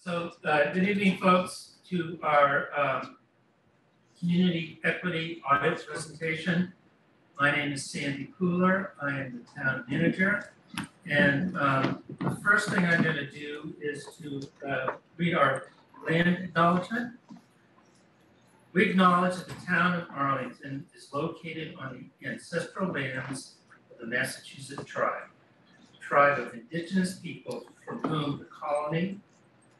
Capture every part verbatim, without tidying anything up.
So uh, good evening, folks, to our um, Community Equity Audit presentation. My name is Sandy Pooler. I am the town manager. And um, the first thing I'm going to do is to uh, read our land acknowledgement. We acknowledge that the town of Arlington is located on the ancestral lands of the Massachusetts tribe, a tribe of indigenous people from whom the colony,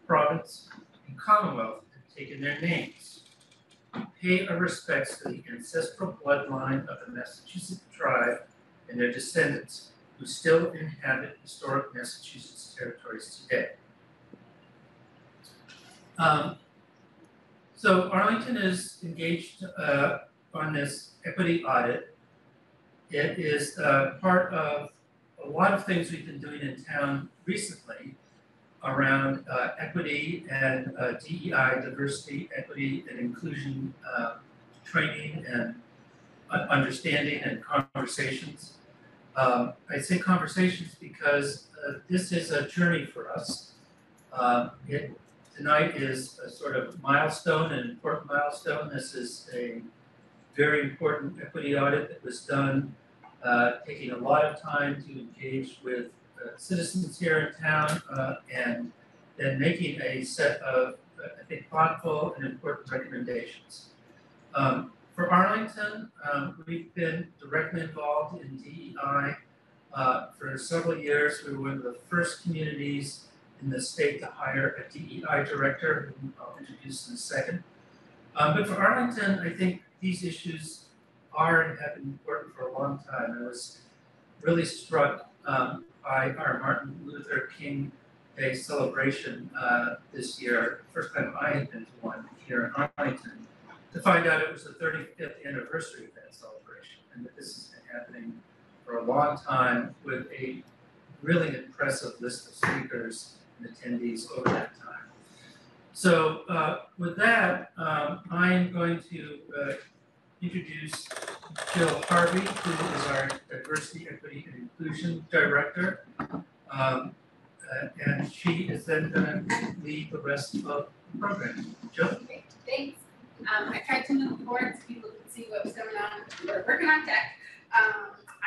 province, and commonwealth have taken their names. We pay our respects to the ancestral bloodline of the Massachusetts tribe and their descendants who still inhabit historic Massachusetts territories today. Um, so Arlington is engaged uh, on this equity audit. It is uh, part of a lot of things we've been doing in town recently around uh, equity and uh, D E I, diversity, equity, and inclusion uh, training and understanding and conversations. Um, I say conversations because uh, this is a journey for us. Uh, it, tonight is a sort of milestone, an important milestone. This is a very important equity audit that was done, uh, taking a lot of time to engage with uh, citizens here in town uh, and then making a set of, uh, I think, thoughtful and important recommendations. Um, For Arlington, um, we've been directly involved in D E I uh, for several years. We were one of the first communities in the state to hire a D E I director, who I'll introduce in a second. Um, but for Arlington, I think these issues are and have been important for a long time. I was really struck um, by our Martin Luther King Day celebration uh, this year, first time I had been to one here in Arlington, to find out it was the thirty-fifth anniversary of that celebration, and that this has been happening for a long time with a really impressive list of speakers and attendees over that time. So uh, with that, um, I am going to uh, introduce Jill Harvey, who is our Diversity, Equity, and Inclusion Director. Um, uh, and she is then going to lead the rest of the program. Jill? Great. Thanks. Um, I tried to move forward so people could see what was going on. We're working on tech. Um,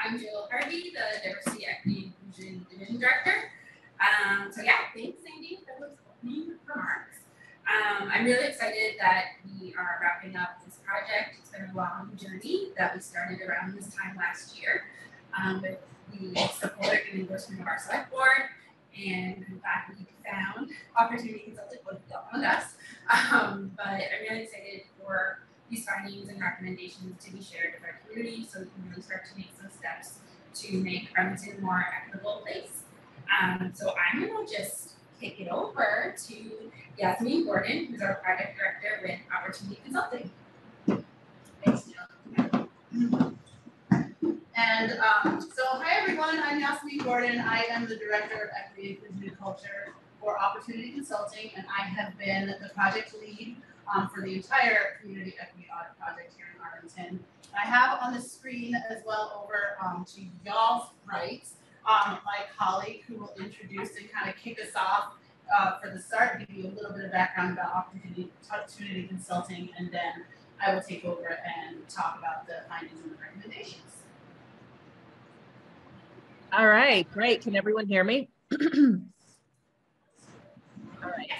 I'm Jill Harvey, the Diversity, Equity, and Inclusion Division Director. Um, so yeah, thanks, Sandy, for those opening remarks. Um, I'm really excited that we are wrapping up this project. It's been a long journey that we started around this time last year um, with the support and endorsement of our select board. And I'm glad we found Opportunity Consulting with us. Um, but I'm really excited for these findings and recommendations to be shared with our community so we can really start to make some steps to make Arlington a more equitable place. Um, so I'm going to just kick it over to Yasmeen Gordon, who's our project director with Opportunity Consulting. Thanks, Jill. And um, so, hi everyone, I'm Yasmeen Gordon. I am the Director of Equity, Inclusion, and Culture for Opportunity Consulting, and I have been the project lead um, for the entire Community Equity Audit Project here in Arlington. I have on the screen as well over um, to y'all's right, um, my colleague who will introduce and kind of kick us off uh, for the start, give you a little bit of background about Opportunity, opportunity Consulting, and then I will take over and talk about the findings and the recommendations. All right, great. Can everyone hear me? All right.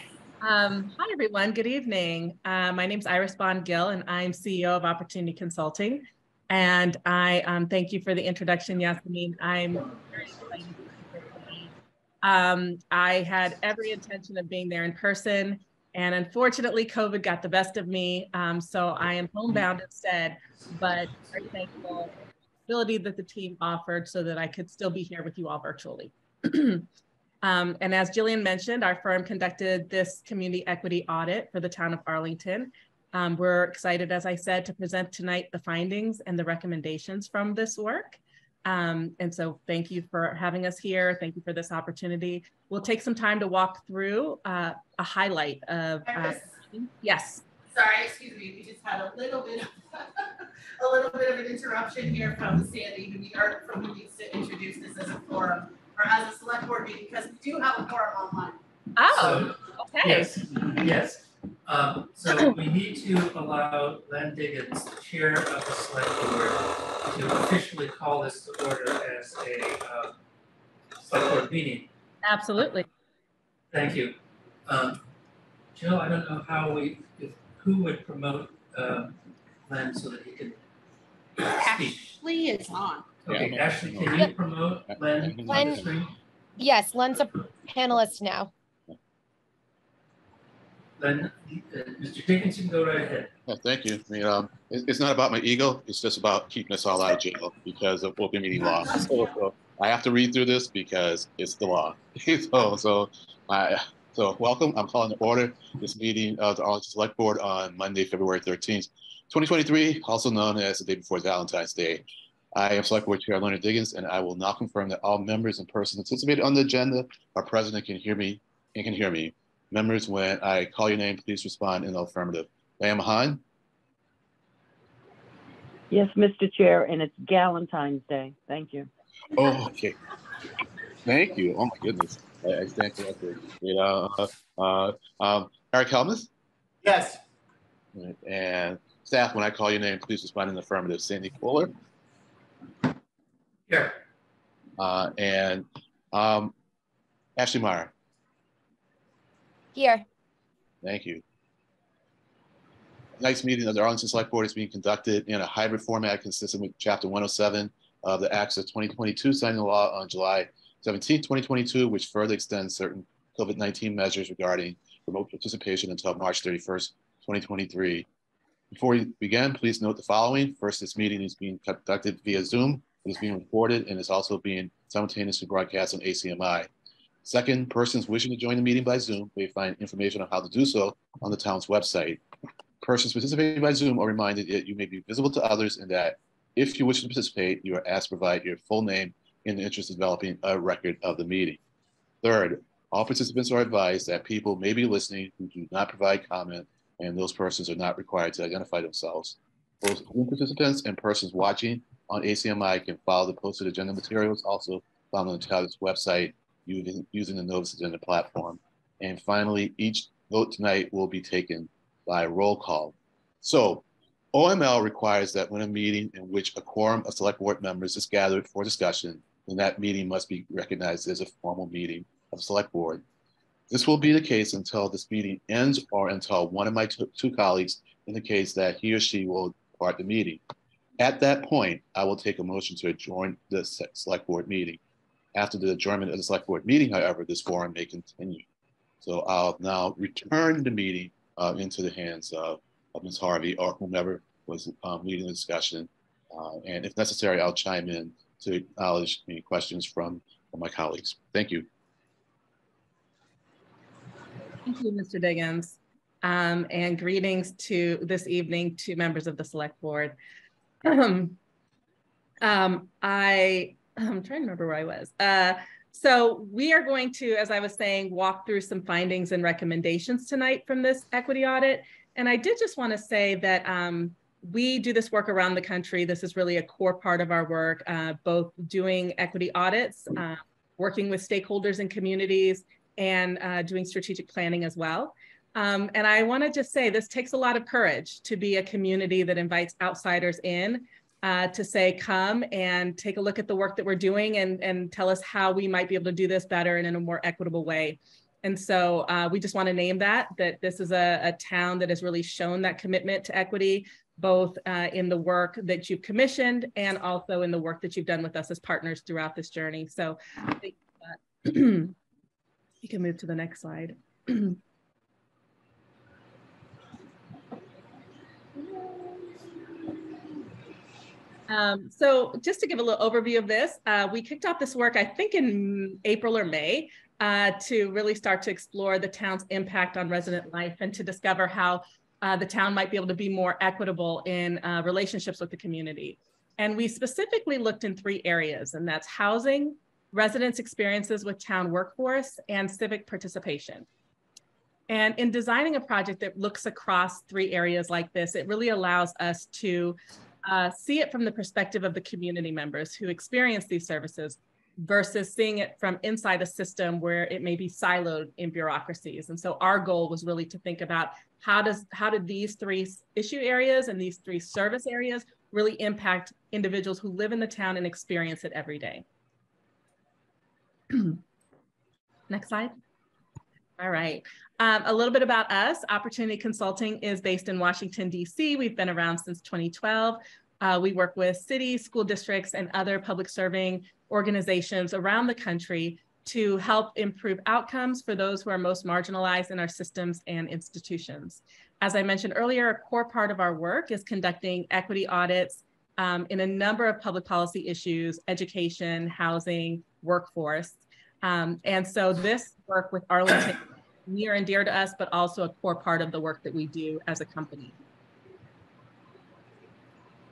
Um, hi, everyone. Good evening. Uh, my name is Iris Bond Gill, and I'm C E O of Opportunity Consulting. And I um, thank you for the introduction, Yasmeen. I'm very excited. Um, I had every intention of being there in person, and unfortunately, COVID got the best of me. Um, so I am homebound instead, but very thankful that the team offered so that I could still be here with you all virtually. um, and as Jillian mentioned, our firm conducted this community equity audit for the town of Arlington. Um, we're excited, as I said, to present tonight the findings and the recommendations from this work. Um, and so thank you for having us here. Thank you for this opportunity. We'll take some time to walk through uh, a highlight of- uh, Yes. Sorry, excuse me. We just had a little bit of a little bit of an interruption here from Sandy, who we are from who needs to introduce this as a forum or as a select board meeting because we do have a forum online. Oh, so, Okay. Yes, yes. Um, so we need to allow Len Diggins, the chair of the select board, to officially call this to order as a uh, select board meeting. Absolutely. Thank you. Um, Jill, I don't know how we, if, who would promote uh, Len so that he can speak. Ashley is on. Okay, yeah, Ashley, can you promote Len, Len on the screen? Yes, Len's a panelist now. Len, uh, Mister Diggins, you can go right ahead. Oh, thank you. I mean, um, it, it's not about my ego. It's just about keeping us all out of jail because of open meeting law. So, so I have to read through this because it's the law. so, so, I, so welcome. I'm calling to order this meeting of the Arlington Select Board on Monday, February thirteenth, twenty twenty-three, also known as the day before Valentine's Day. I am Select Board Chair Leonard Diggins, and I will now confirm that all members and persons anticipated on the agenda are present and can hear me. And can hear me. Members, when I call your name, please respond in the affirmative. Pamahein? Yes, Mister Chair, and it's Galentine's Day. Thank you. Oh, okay. Thank you. Oh my goodness. I, I stand corrected. You know, uh, um, Eric Helmuth? Yes. And staff, when I call your name, please respond in the affirmative. Sandy Pooler? Here. Uh, and um, Ashley Meyer. Here. Thank you. Tonight's meeting of the Arlington Select Board is being conducted in a hybrid format consistent with Chapter one oh seven of the Acts of twenty twenty-two, signed into law on July seventeenth, twenty twenty-two, which further extends certain COVID nineteen measures regarding remote participation until March thirty-first, twenty twenty-three. Before we begin, please note the following. First, this meeting is being conducted via Zoom. It is being recorded and is also being simultaneously broadcast on A C M I. Second, persons wishing to join the meeting by Zoom may find information on how to do so on the town's website. Persons participating by Zoom are reminded that you may be visible to others and that if you wish to participate, you are asked to provide your full name in the interest of developing a record of the meeting. Third, all participants are advised that people may be listening who do not provide comment, and those persons are not required to identify themselves. Both Zoom participants and persons watching on A C M I can follow the posted agenda materials also found on the town's website Using, using the Novus Agenda platform. And finally, each vote tonight will be taken by roll call. So O M L requires that when a meeting in which a quorum of select board members is gathered for discussion, then that meeting must be recognized as a formal meeting of the select board. This will be the case until this meeting ends or until one of my two colleagues indicates that he or she will depart the meeting. At that point, I will take a motion to adjourn the select board meeting. After the adjournment of the select board meeting, however, this forum may continue. So I'll now return the meeting uh, into the hands of, of Miz Harvey or whomever was um, leading the discussion. Uh, and if necessary, I'll chime in to acknowledge any questions from, from my colleagues. Thank you. Thank you, Mister Diggins. Um, and greetings to this evening to members of the select board. um, I, I'm trying to remember where I was. Uh, so we are going to, as I was saying, walk through some findings and recommendations tonight from this equity audit. And I did just want to say that um, we do this work around the country. This is really a core part of our work, uh, both doing equity audits, uh, working with stakeholders and communities, and uh, doing strategic planning as well. Um, and I want to just say this takes a lot of courage to be a community that invites outsiders in. Uh, to say, come and take a look at the work that we're doing and, and tell us how we might be able to do this better and in a more equitable way. And so uh, we just want to name that, that this is a, a town that has really shown that commitment to equity, both uh, in the work that you've commissioned and also in the work that you've done with us as partners throughout this journey. So I think that you can move to the next slide. Um, so just to give a little overview of this, uh, we kicked off this work, I think in April or May, uh, to really start to explore the town's impact on resident life and to discover how uh, the town might be able to be more equitable in uh, relationships with the community. And we specifically looked in three areas, and that's housing, residents' experiences with town workforce, and civic participation. And in designing a project that looks across three areas like this, it really allows us to Uh, see it from the perspective of the community members who experience these services, versus seeing it from inside the system where it may be siloed in bureaucracies. And so our goal was really to think about how does how did these three issue areas and these three service areas really impact individuals who live in the town and experience it every day. Next slide. All right. Um, a little bit about us. Opportunity Consulting is based in Washington, D C. We've been around since twenty twelve. Uh, we work with cities, school districts, and other public serving organizations around the country to help improve outcomes for those who are most marginalized in our systems and institutions. As I mentioned earlier, a core part of our work is conducting equity audits um, in a number of public policy issues, education, housing, workforce. Um, and so this work with Arlington near and dear to us, but also a core part of the work that we do as a company.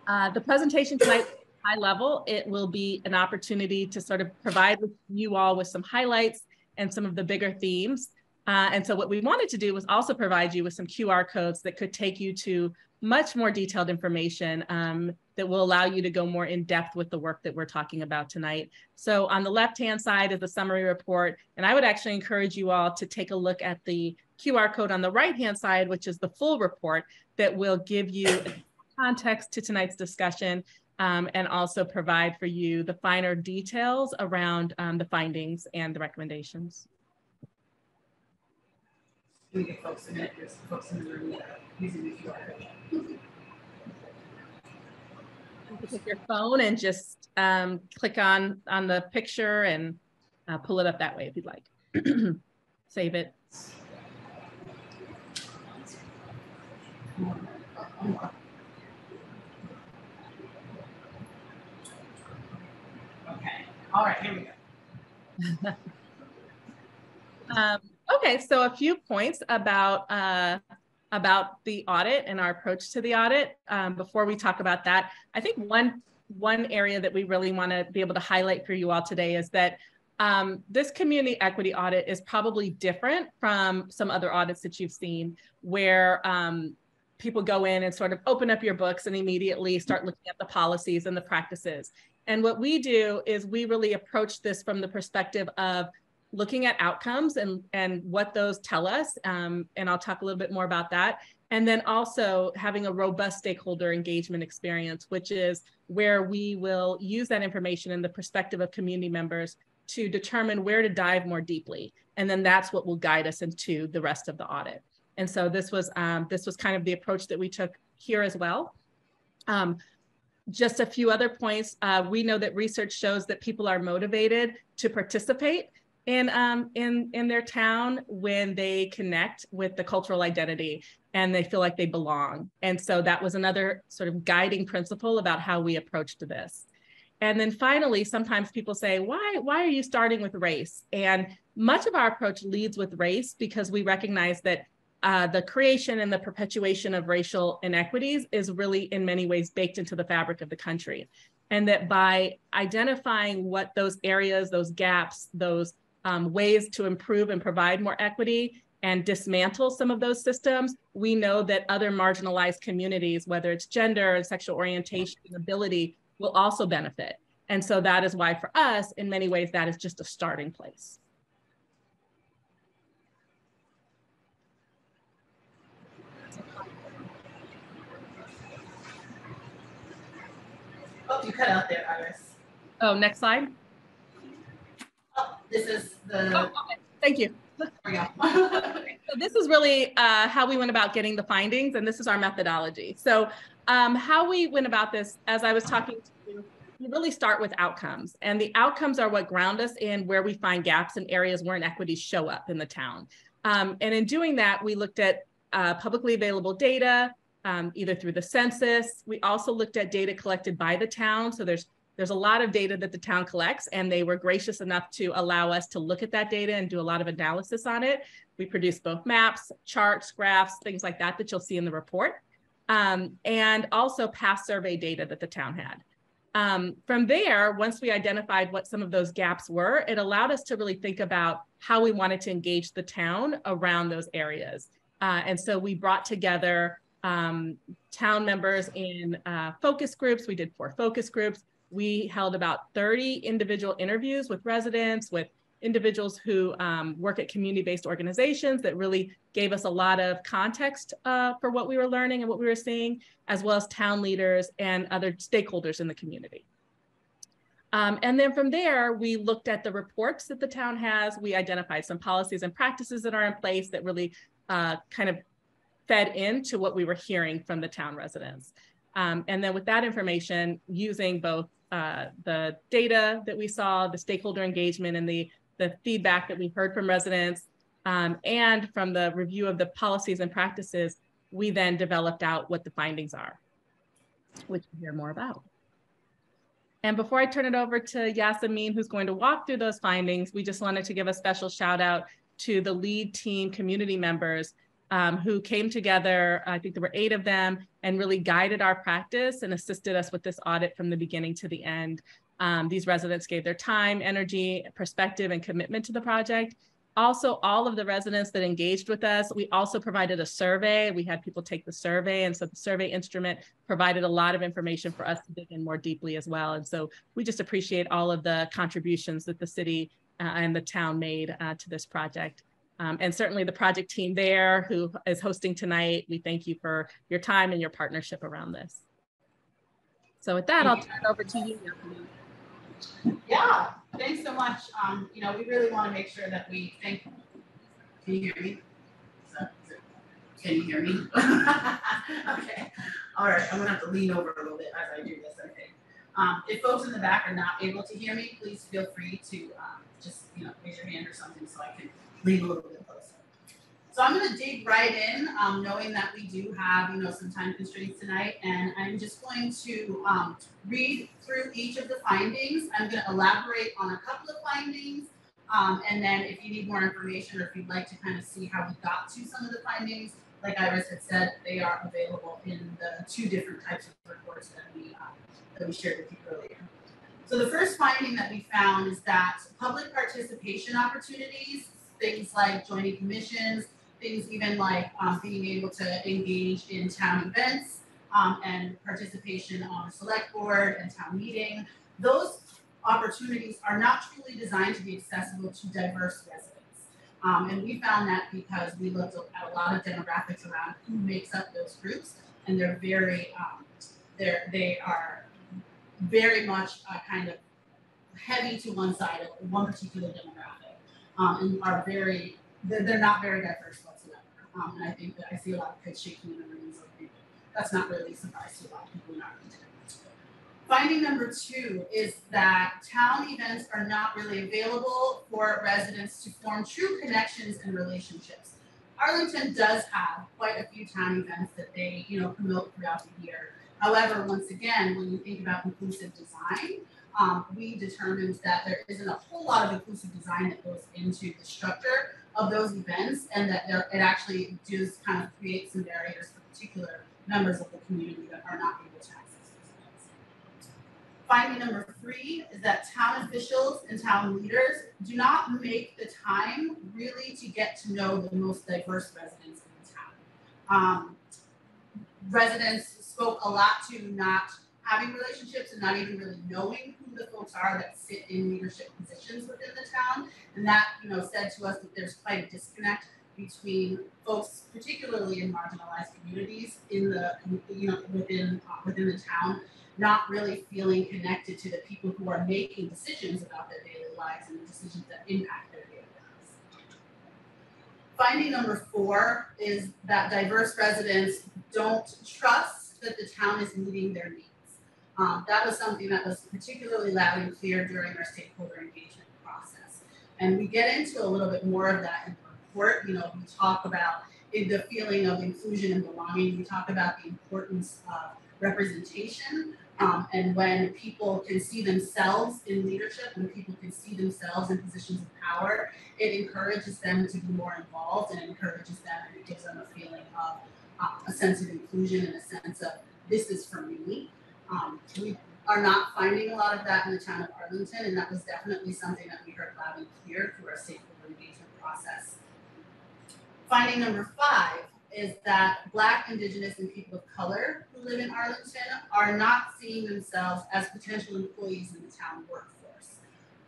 Uh, the presentation tonight, high level, it will be an opportunity to sort of provide you all with some highlights and some of the bigger themes. Uh, and so what we wanted to do was also provide you with some Q R codes that could take you to much more detailed information um, that will allow you to go more in depth with the work that we're talking about tonight. So on the left-hand side is the summary report, and I would actually encourage you all to take a look at the Q R code on the right-hand side, which is the full report that will give you context to tonight's discussion um, and also provide for you the finer details around um, the findings and the recommendations. We get folks in it, there's folks in the room that using the Q R code. Take your phone and just um, click on, on the picture and uh, pull it up that way if you'd like. Save it. Okay. All right, here we go. um, okay, so a few points about uh, about the audit and our approach to the audit. Um, before we talk about that, I think one, one area that we really wanna be able to highlight for you all today is that um, this community equity audit is probably different from some other audits that you've seen where um, people go in and sort of open up your books and immediately start looking at the policies and the practices. And what we do is we really approach this from the perspective of looking at outcomes and, and what those tell us, um, and I'll talk a little bit more about that. And then also having a robust stakeholder engagement experience, which is where we will use that information in the perspective of community members to determine where to dive more deeply. And then that's what will guide us into the rest of the audit. And so this was, um, this was kind of the approach that we took here as well. Um, just a few other points. Uh, we know that research shows that people are motivated to participate In, um, in, in their town when they connect with the cultural identity and they feel like they belong. And so that was another sort of guiding principle about how we approached this. And then finally, sometimes people say, why, why are you starting with race? And much of our approach leads with race because we recognize that uh, the creation and the perpetuation of racial inequities is really in many ways baked into the fabric of the country. And that by identifying what those areas, those gaps, those Um, ways to improve and provide more equity and dismantle some of those systems, we know that other marginalized communities, whether it's gender and sexual orientation and ability, will also benefit. And so that is why for us, in many ways, that is just a starting place. Oh, you cut out there, Iris. Oh, next slide. This is the. Oh, okay. Thank you. So this is really uh, how we went about getting the findings, and this is our methodology. So um, how we went about this, as I was talking to you, we really start with outcomes, and the outcomes are what ground us in where we find gaps in areas where inequities show up in the town. Um, and in doing that, we looked at uh, publicly available data, um, either through the census. We also looked at data collected by the town. So there's There's a lot of data that the town collects, and they were gracious enough to allow us to look at that data and do a lot of analysis on it. We produced both maps, charts, graphs, things like that that you'll see in the report, um, and also past survey data that the town had. Um, from there, once we identified what some of those gaps were, it allowed us to really think about how we wanted to engage the town around those areas. Uh, and so we brought together um, town members in uh, focus groups. We did four focus groups. we held about thirty individual interviews with residents, with individuals who um, work at community-based organizations that really gave us a lot of context uh, for what we were learning and what we were seeing, as well as town leaders and other stakeholders in the community. Um, and then from there, we looked at the reports that the town has. We identified some policies and practices that are in place that really uh, kind of fed into what we were hearing from the town residents. Um, and then with that information, using both uh, the data that we saw, the stakeholder engagement, and the, the feedback that we heard from residents, um, and from the review of the policies and practices, we then developed out what the findings are, which we'll hear more about. And before I turn it over to Yasmeen, who's going to walk through those findings, we just wanted to give a special shout out to the lead team community members um, who came together. I think there were eight of them, and really guided our practice and assisted us with this audit from the beginning to the end. Um, these residents gave their time, energy, perspective, and commitment to the project. Also, all of the residents that engaged with us, we also provided a survey. We had people take the survey, and so the survey instrument provided a lot of information for us to dig in more deeply as well. And so we just appreciate all of the contributions that the city uh, and the town made uh, to this project. Um, and certainly the project team there who is hosting tonight, we thank you for your time and your partnership around this. So with that, I'll turn it over to you. Yeah, thanks so much. Um, you know, we really want to make sure that we thank. Can you hear me? Can you hear me? Okay. All right. I'm gonna have to lean over a little bit as I do this. I think. Um, if folks in the back are not able to hear me, please feel free to um, just you know raise your hand or something so I can lean a little bit closer. So I'm gonna dig right in, um, knowing that we do have you know some time constraints tonight, and I'm just going to um, read through each of the findings. I'm gonna elaborate on a couple of findings, um, and then if you need more information or if you'd like to kind of see how we got to some of the findings, like Iris had said, they are available in the two different types of reports that we uh, that we shared with you earlier. So the first finding that we found is that public participation opportunities, things like joining commissions, things even like um, being able to engage in town events um, and participation on a select board and town meeting. Those opportunities are not truly designed to be accessible to diverse residents. Um, and we found that because we looked at a lot of demographics around who makes up those groups, and they're very, um, they're, they are very much uh, kind of heavy to one side of one particular demographic um, and are very, They're, they're not very diverse whatsoever. Um, and I think that I see a lot of heads shaking in the rooms. That's not really a surprise to a lot of people in our region. Finding number two is that town events are not really available for residents to form true connections and relationships. Arlington does have quite a few town events that they, you know, promote throughout the year. However, once again, when you think about inclusive design, um, we determined that there isn't a whole lot of inclusive design that goes into the structure of those events, and that it actually does kind of create some barriers for particular members of the community that are not able to access those events. Finding number three is that town officials and town leaders do not make the time really to get to know the most diverse residents in the town. Um, residents spoke a lot to not having relationships and not even really knowing who the folks are that sit in leadership positions within the town. And that, you know, said to us that there's quite a disconnect between folks, particularly in marginalized communities in the, you know, within, uh, within the town, not really feeling connected to the people who are making decisions about their daily lives and the decisions that impact their daily lives. Finding number four is that diverse residents don't trust that the town is meeting their needs. Um, that was something that was particularly loud and clear during our stakeholder engagement process. And we get into a little bit more of that in the report. You know, we talk about in the feeling of inclusion and belonging. We talk about the importance of representation. Um, and when people can see themselves in leadership, when people can see themselves in positions of power, it encourages them to be more involved and encourages them, and it gives them a feeling of uh, a sense of inclusion and a sense of this is for me. Um, we are not finding a lot of that in the town of Arlington, and that was definitely something that we heard loud and clear through our stakeholder engagement process. Finding number five is that Black, Indigenous, and people of color who live in Arlington are not seeing themselves as potential employees in the town workforce.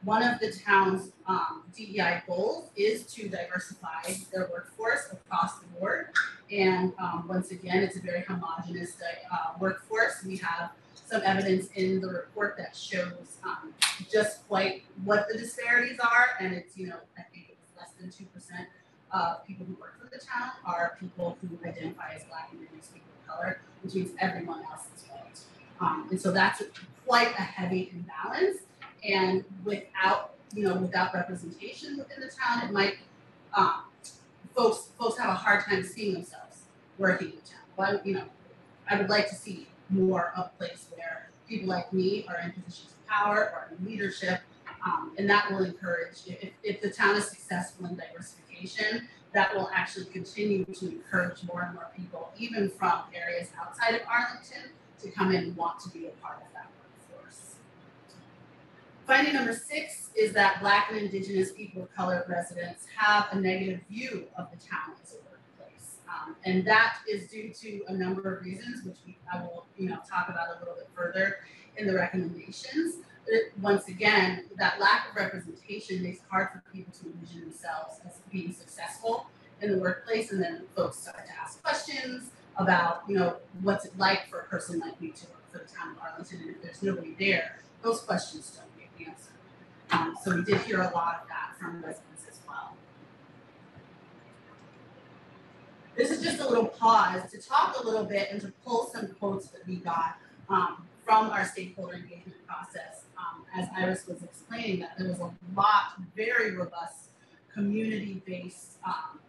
One of the town's um, D E I goals is to diversify their workforce across the board. And um, once again, it's a very homogenous uh, workforce. We have some evidence in the report that shows um, just quite what the disparities are. And it's, you know, I think it's less than two percent of people who work for the town are people who identify as Black and Indigenous people of color, which means everyone else is white. Um, and so that's quite a heavy imbalance. And without, you know, without representation within the town, it might, um, folks, folks have a hard time seeing themselves working in the town. But, you know, I would like to see more of a place where people like me are in positions of power or in leadership, um, and that will encourage, if, if the town is successful in diversification, that will actually continue to encourage more and more people, even from areas outside of Arlington, to come in and want to be a part of that workforce. Finding number six is that Black and Indigenous people of color residents have a negative view of the town as a workplace, um, and that is due to a number of reasons, which we, I will you know talk about a little bit further in the recommendations. Once again, that lack of representation makes it hard for people to envision themselves as being successful in the workplace, and then folks start to ask questions about, you know, what's it like for a person like me to work for the town of Arlington, and if there's nobody there, those questions don't get answered. Um, so we did hear a lot of that from residents as well. This is just a little pause to talk a little bit and to pull some quotes that we got um, from our stakeholder engagement process. Um, as Iris was explaining, that there was a lot, very robust community-based um,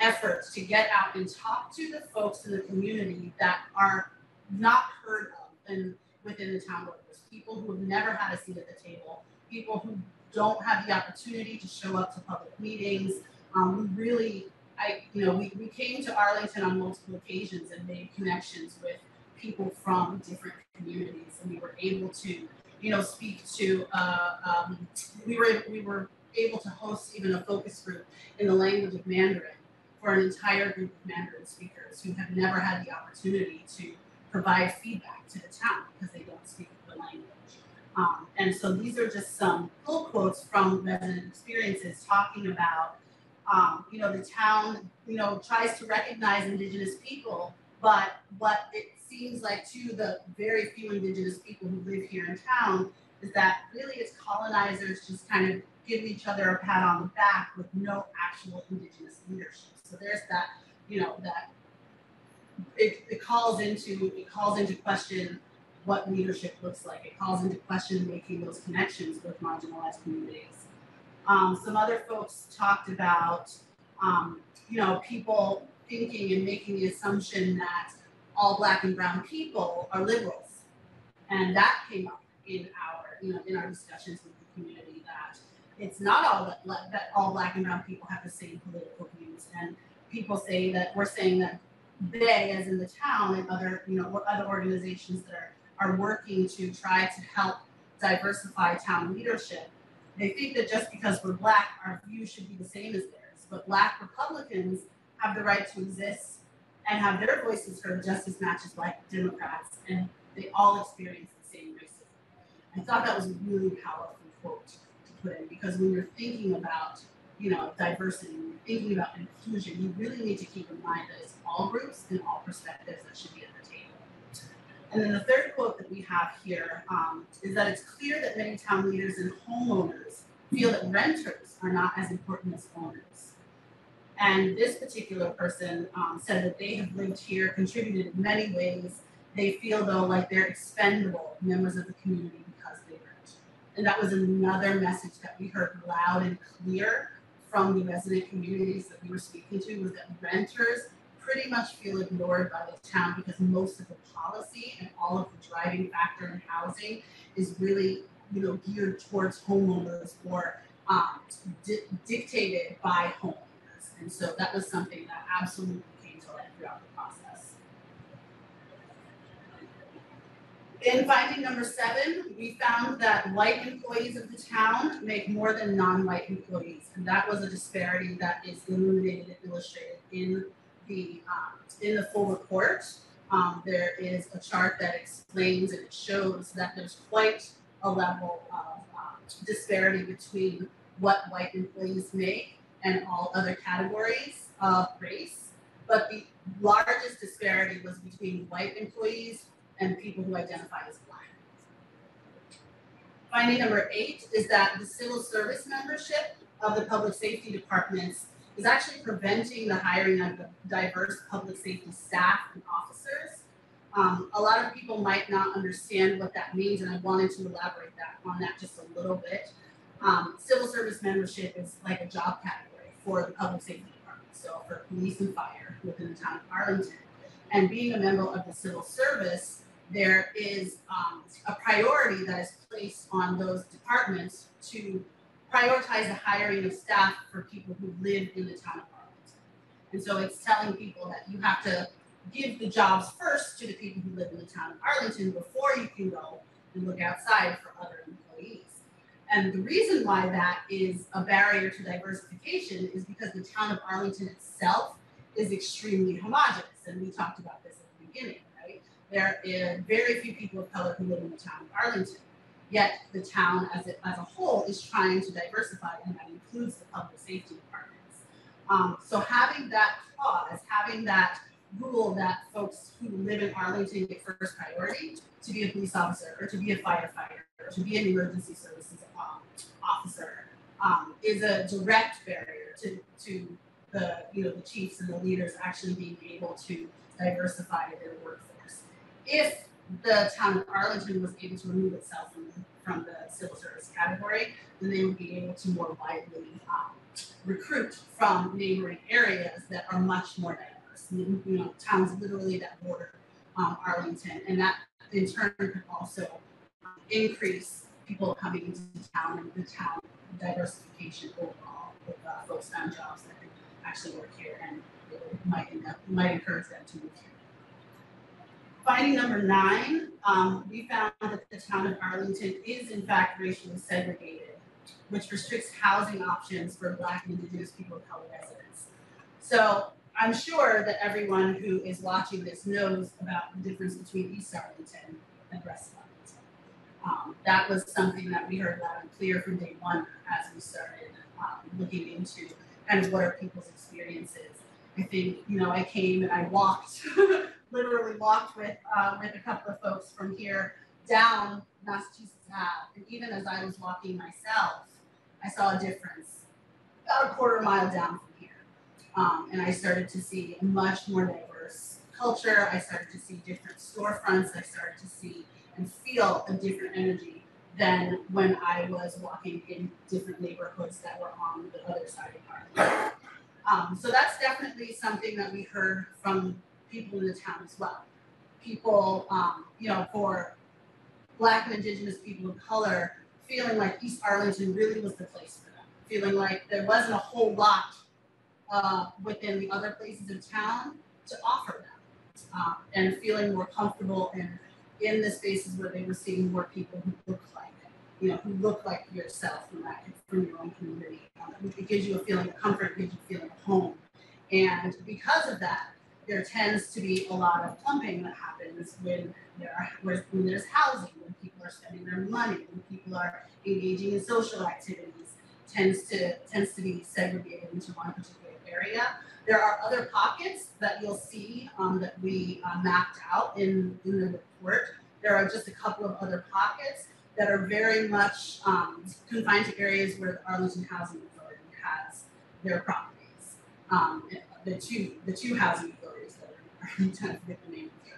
efforts to get out and talk to the folks in the community that are not heard of in, within the town workers, people who have never had a seat at the table, people who don't have the opportunity to show up to public meetings. Um, we really, I, you know, we, we came to Arlington on multiple occasions and made connections with people from different communities, and we were able to, you know, speak to. Uh, um, we were we were able to host even a focus group in the language of Mandarin for an entire group of Mandarin speakers who have never had the opportunity to provide feedback to the town because they don't speak the language. Um, and so these are just some pull quotes from resident experiences talking about, um, you know, the town, you know, tries to recognize Indigenous people, but what it seems like to the very few Indigenous people who live here in town is that really it's colonizers just kind of giving each other a pat on the back with no actual Indigenous leadership. So there's that, you know, that it, it calls into it calls into question what leadership looks like. It calls into question making those connections with marginalized communities. Um, some other folks talked about, um, you know, people thinking and making the assumption that all Black and brown people are liberals. And that came up in our, you know, in our discussions with the community, that it's not all that, that all Black and brown people have the same political views. And people say that we're saying that they, as in the town and other, you know, other organizations that are, are working to try to help diversify town leadership, they think that just because we're Black, our views should be the same as theirs. But Black Republicans have the right to exist and have their voices heard just as much as Black Democrats, and they all experience the same racism. I thought that was a really powerful quote to put in, because when you're thinking about, you know, diversity, when you're thinking about inclusion, you really need to keep in mind that it's all groups and all perspectives that should be at the table. And then the third quote that we have here um, is that it's clear that many town leaders and homeowners feel that renters are not as important as owners. And this particular person um, said that they have lived here, contributed in many ways. They feel, though, like they're expendable members of the community because they rent. And that was another message that we heard loud and clear from the resident communities that we were speaking to, was that renters pretty much feel ignored by the town because most of the policy and all of the driving factor in housing is really, you know, geared towards homeowners or um, di dictated by homeowners. And so that was something that absolutely came to light throughout the process. In finding number seven, we found that white employees of the town make more than non-white employees. And that was a disparity that is illuminated and illustrated in the um, in the full report, um, there is a chart that explains and it shows that there's quite a level of um, disparity between what white employees make and all other categories of race. But the largest disparity was between white employees and people who identify as Black. Finding number eight is that the civil service membership of the public safety departments is actually preventing the hiring of diverse public safety staff and officers. Um, a lot of people might not understand what that means, and I wanted to elaborate that on that just a little bit. Um, civil service membership is like a job category for the public safety department, so for police and fire within the town of Arlington. And being a member of the civil service, there is um, a priority that is placed on those departments to prioritize the hiring of staff for people who live in the town of Arlington. And so it's telling people that you have to give the jobs first to the people who live in the town of Arlington before you can go and look outside for other employees. And the reason why that is a barrier to diversification is because the town of Arlington itself is extremely homogenous. And we talked about this at the beginning, right? There are very few people of color who live in the town of Arlington. Yet the town as, it, as a whole is trying to diversify, and that includes the public safety departments. Um, so having that clause, having that rule that folks who live in Arlington get first priority to be a police officer or to be a firefighter or to be an emergency services um, officer um, is a direct barrier to, to the, you know, the chiefs and the leaders actually being able to diversify their workforce. If the town of Arlington was able to remove itself from the, from the civil service category, then they would be able to more widely um, recruit from neighboring areas that are much more diverse, you know, towns literally that border um, Arlington. And that in turn could also um, increase people coming into the town and the town diversification overall with uh, folks found jobs that could actually work here and it might, end up, might encourage them to move here. Finding number nine, um, we found that the town of Arlington is in fact racially segregated, which restricts housing options for Black and Indigenous people of color residents. So I'm sure that everyone who is watching this knows about the difference between East Arlington and West Arlington. Um, that was something that we heard loud and clear from day one as we started um, looking into kind of what are people's experiences. I think, you know, I came and I walked, literally walked with, uh, with a couple of folks from here down Massachusetts Avenue. And even as I was walking myself, I saw a difference about a quarter mile down from here. Um, and I started to see a much more diverse culture. I started to see different storefronts. I started to see and feel a different energy than when I was walking in different neighborhoods that were on the other side of Harlem. Um, so that's definitely something that we heard from people in the town as well. People, um, you know, for Black and Indigenous people of color, feeling like East Arlington really was the place for them. Feeling like there wasn't a whole lot uh, within the other places of town to offer them. Um, and feeling more comfortable in, in the spaces where they were seeing more people who look like them, you know, who look like yourself from, that, from your own community. It gives you a feeling of comfort, gives you a feeling of home. And because of that, there tends to be a lot of plumping that happens when, there are, when there's housing, when people are spending their money, when people are engaging in social activities, tends to, tends to be segregated into one particular area. There are other pockets that you'll see um, that we uh, mapped out in, in the report. There are just a couple of other pockets that are very much um, confined to areas where the Arlington Housing Authority has their properties. Um, the two the two housing authorities that are in Arlington, I forget the name of the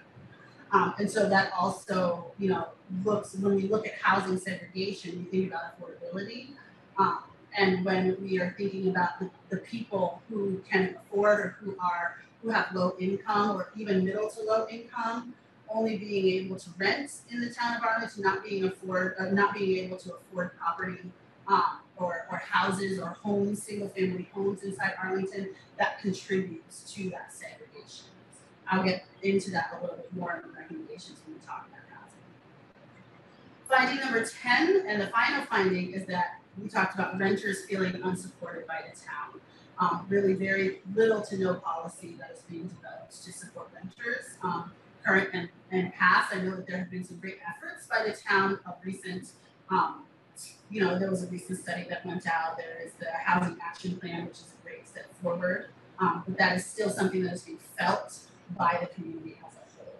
um, and so that also, you know, looks, when we look at housing segregation, we think about affordability. Um, and when we are thinking about the, the people who can afford or who are, who have low income or even middle to low income, only being able to rent in the town of Arlington, not being afford, uh, not being able to afford property um, or, or houses or homes, single family homes inside Arlington, that contributes to that segregation. I'll get into that a little bit more in the recommendations when we talk about housing. Finding number ten, and the final finding is that we talked about renters feeling unsupported by the town. um, really very little to no policy that is being developed to support renters, um, current and, and past. I know that there have been some great efforts by the town of recent, um, you know, there was a recent study that went out. There is the Housing Action Plan, which is a great step forward, um, but that is still something that is being felt by the community as a whole.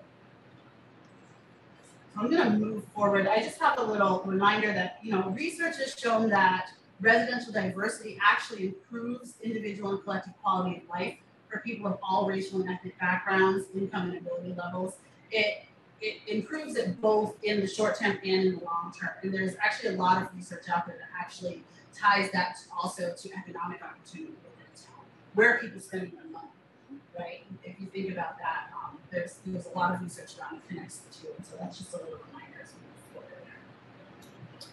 So I'm going to move forward. I just have a little reminder that, you know, research has shown that residential diversity actually improves individual and collective quality of life for people of all racial and ethnic backgrounds, income and ability levels. It, it improves it both in the short term and in the long term. And there's actually a lot of research out there that actually ties that also to economic opportunity within a town, where people spend their money, right? If you think about that, um, there's, there's a lot of research around that connects the two. And so that's just a little reminder as we move forward.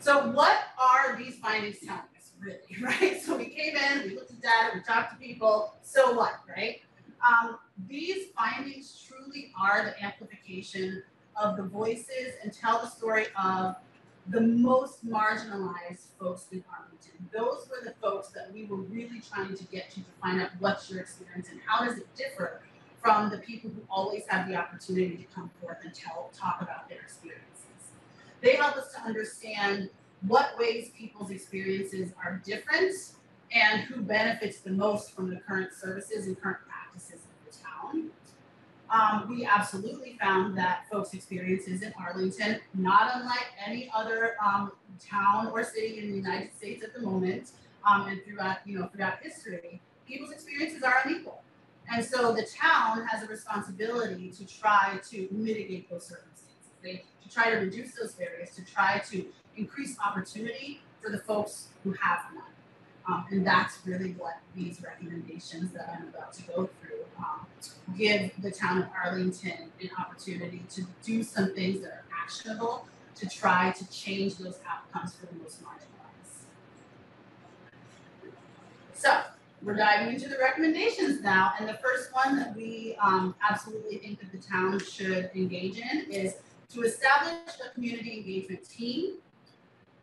So what are these findings telling us, really, right? So we came in, we looked at data, we talked to people, so what, right? Um, these findings truly are the amplification of the voices and tell the story of the most marginalized folks in Arlington. Those were the folks that we were really trying to get to to find out what's your experience and how does it differ from the people who always have the opportunity to come forth and tell, talk about their experiences. They help us to understand what ways people's experiences are different and who benefits the most from the current services and current practices of the town. Um, we absolutely found that folks' experiences in Arlington, not unlike any other um, town or city in the United States at the moment, um, and throughout, you know, throughout history, people's experiences are unequal. And so the town has a responsibility to try to mitigate those circumstances, they, to try to reduce those barriers, to try to increase opportunity for the folks who have none. Um, and that's really what these recommendations that I'm about to go through um, give the town of Arlington an opportunity to do some things that are actionable to try to change those outcomes for the most marginalized. So we're diving into the recommendations now. And the first one that we um, absolutely think that the town should engage in is to establish a community engagement team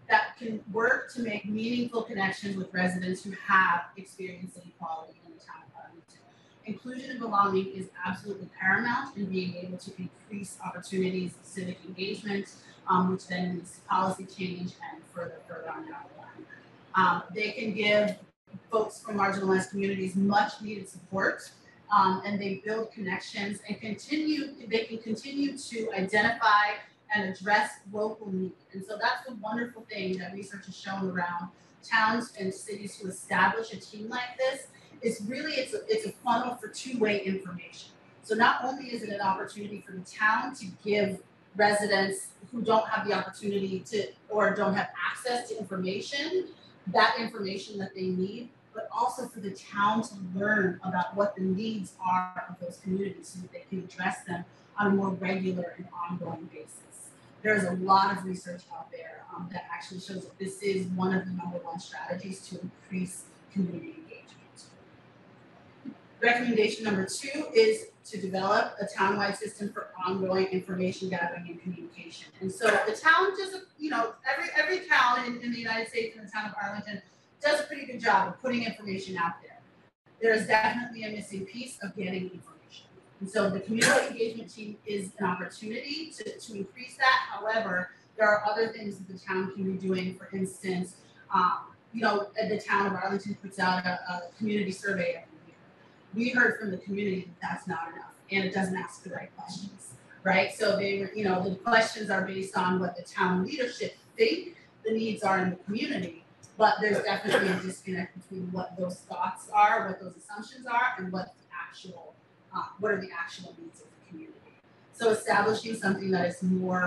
that can work to make meaningful connections with residents who have experienced inequality in the town of Arlington. Inclusion and belonging is absolutely paramount in being able to increase opportunities of civic engagement, um, which then leads to policy change and further, further on down the line. Um, they can give folks from marginalized communities much needed support, um, and they build connections and continue, they can continue to identify and address local need. And so that's the wonderful thing that research has shown around towns and cities who establish a team like this. It's really, it's a, it's a funnel for two-way information. So not only is it an opportunity for the town to give residents who don't have the opportunity to, or don't have access to information, that information that they need, but also for the town to learn about what the needs are of those communities so that they can address them on a more regular and ongoing basis. There's a lot of research out there um, that actually shows that this is one of the number one strategies to increase community engagement. Recommendation number two is to develop a town-wide system for ongoing information gathering and communication. And so the town just, you know, every, every town in, in the United States and the town of Arlington does a pretty good job of putting information out there. There is definitely a missing piece of getting information. And so the community engagement team is an opportunity to, to increase that. However, there are other things that the town can be doing. For instance, um, you know, the town of Arlington puts out a, a community survey every year. We heard from the community that that's not enough, and it doesn't ask the right questions, right? So they, you know, the questions are based on what the town leadership think the needs are in the community, but there's definitely a disconnect between what those thoughts are, what those assumptions are, and what the actual Uh, what are the actual needs of the community. So establishing something that is more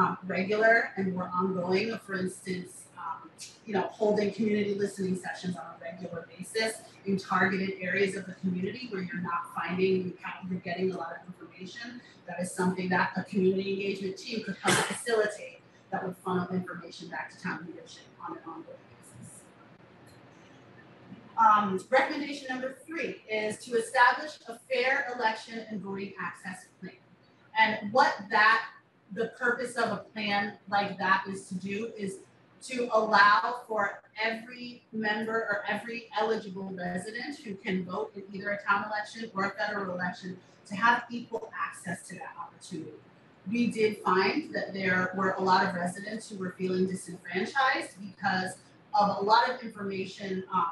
um, regular and more ongoing, for instance, um, you know, holding community listening sessions on a regular basis in targeted areas of the community where you're not finding, you're getting a lot of information. That is something that a community engagement team could help facilitate that would funnel information back to town leadership on an ongoing basis. Um, recommendation number three is to establish a fair election and voting access plan. And what that, the purpose of a plan like that is to do is to allow for every member or every eligible resident who can vote in either a town election or a federal election to have equal access to that opportunity. We did find that there were a lot of residents who were feeling disenfranchised because of a lot of information um,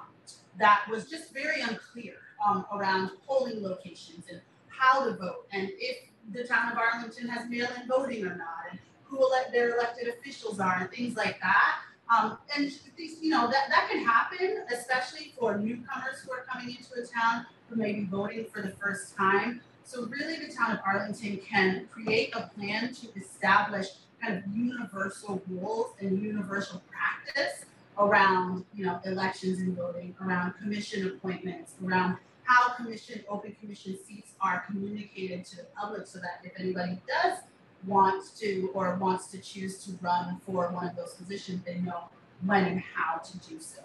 that was just very unclear um, around polling locations and how to vote, and if the town of Arlington has mail-in voting or not, and who elect their elected officials are, and things like that. Um, and these, you know, that, that can happen, especially for newcomers who are coming into a town who may be voting for the first time. So really the town of Arlington can create a plan to establish kind of universal rules and universal practice around, you know, elections and voting, around commission appointments, around how commission, open commission seats are communicated to the public, so that if anybody does want to or wants to choose to run for one of those positions, they know when and how to do so.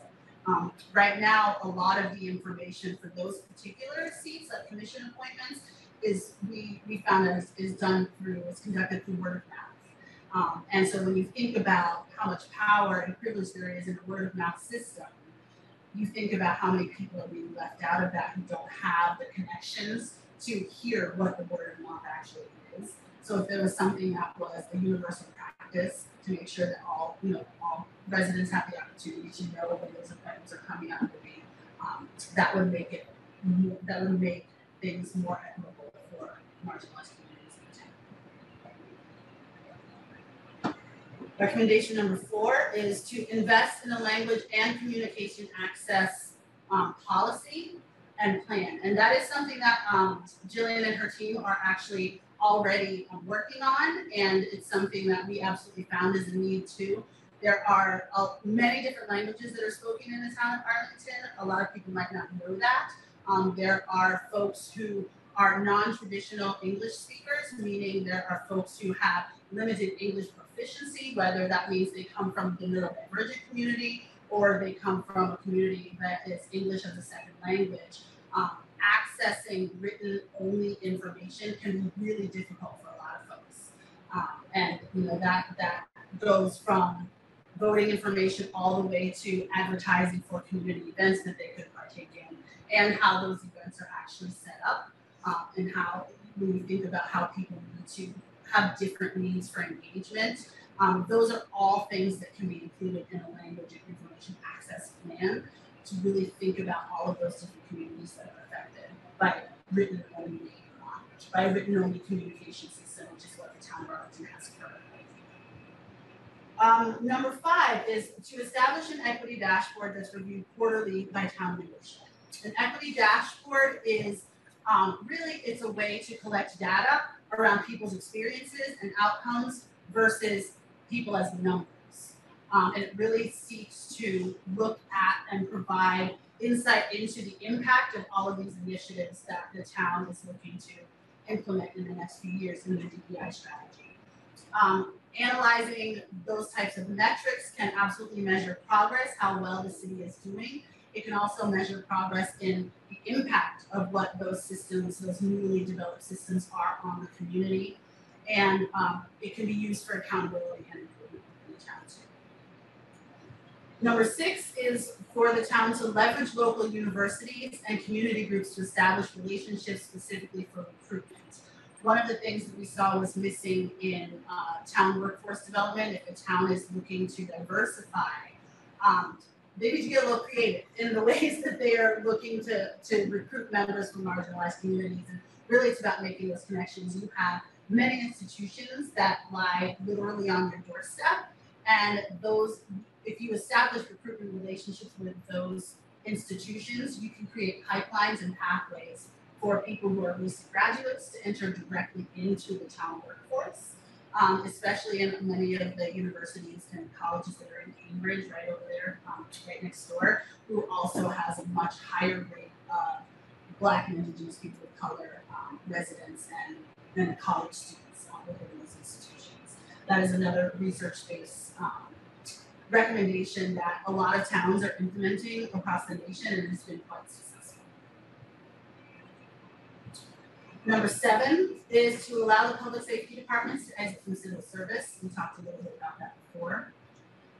Um, right now, a lot of the information for those particular seats, like commission appointments, is we, we found that is, is done through, is conducted through word of mouth. Um, and so when you think about how much power and privilege there is in a word of mouth system, you think about how many people are being left out of that who don't have the connections to hear what the word of mouth actually is. So if there was something that was a universal practice to make sure that all, you know, all residents have the opportunity to know when those appointments are coming out of the way, um, that would make it, that would make things more equitable for marginalized communities in town. Recommendation number four is to invest in a language and communication access um, policy and plan. And that is something that um, Jillian and her team are actually already working on, and it's something that we absolutely found is a need too. There are uh, many different languages that are spoken in the town of Arlington. A lot of people might not know that. Um, there are folks who are non-traditional English speakers, meaning there are folks who have limited English proficiency, whether that means they come from the neurodivergent community or they come from a community that is English as a second language. Um, accessing written only information can be really difficult for a lot of folks. Um, and you know that that goes from voting information all the way to advertising for community events that they could partake in, and how those events are actually set up, um, and how when you think about how people need to have different means for engagement, um, those are all things that can be included in a language and information access plan to really think about all of those different communities that are affected by written only language, by written only communication system, which is what the town of Arlington has currently. Um, number five is to establish an equity dashboard that's reviewed quarterly by town leadership. An equity dashboard is um, really, it's a way to collect data around people's experiences and outcomes versus people as numbers. Um, and it really seeks to look at and provide insight into the impact of all of these initiatives that the town is looking to implement in the next few years in the D E I strategy. Um, analyzing those types of metrics can absolutely measure progress, how well the city is doing. It can also measure progress in the impact of what those systems, those newly developed systems, are on the community. And um, it can be used for accountability and improvement in the town too. Number six is for the town to leverage local universities and community groups to establish relationships specifically for recruitment. One of the things that we saw was missing in uh, town workforce development. If a town is looking to diversify, um, they need to get a little creative in the ways that they are looking to, to recruit members from marginalized communities. And really it's about making those connections. You have many institutions that lie literally on your doorstep, and those, if you establish recruitment relationships with those institutions, you can create pipelines and pathways for people who are recent graduates to enter directly into the town workforce, um, especially in many of the universities and colleges that are in Cambridge, right over there, um, right next door, who also has a much higher rate of Black and Indigenous people of color um, residents and, and college students um, within those institutions. That is another research-based um, recommendation that a lot of towns are implementing across the nation, and it's been quite successful. Number seven is to allow the public safety departments to exit from civil service. We talked a little bit about that before.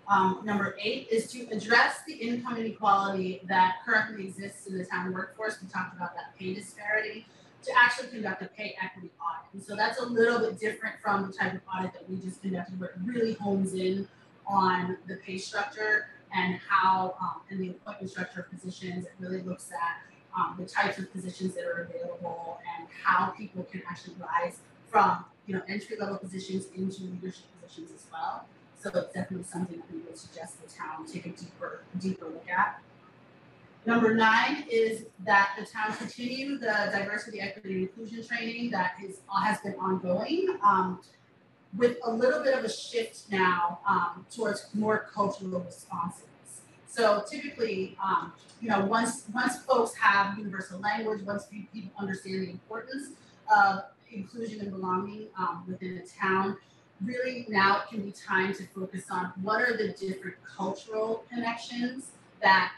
Um, number eight is to address the income inequality that currently exists in the town workforce. We talked about that pay disparity, to actually conduct a pay equity audit. And so that's a little bit different from the type of audit that we just conducted, where it really homes in on the pay structure and how, um, and the employment structure of positions. It really looks at um, the types of positions that are available and how people can actually rise from, you know, entry-level positions into leadership positions as well. So it's definitely something that we would suggest the town take a deeper, deeper look at. Number nine is that the town continue the diversity, equity, and inclusion training that is has been ongoing, um, with a little bit of a shift now um, towards more cultural responsiveness. So typically, um, you know, once once folks have universal language, once people understand the importance of inclusion and belonging um, within a town, really now it can be time to focus on what are the different cultural connections that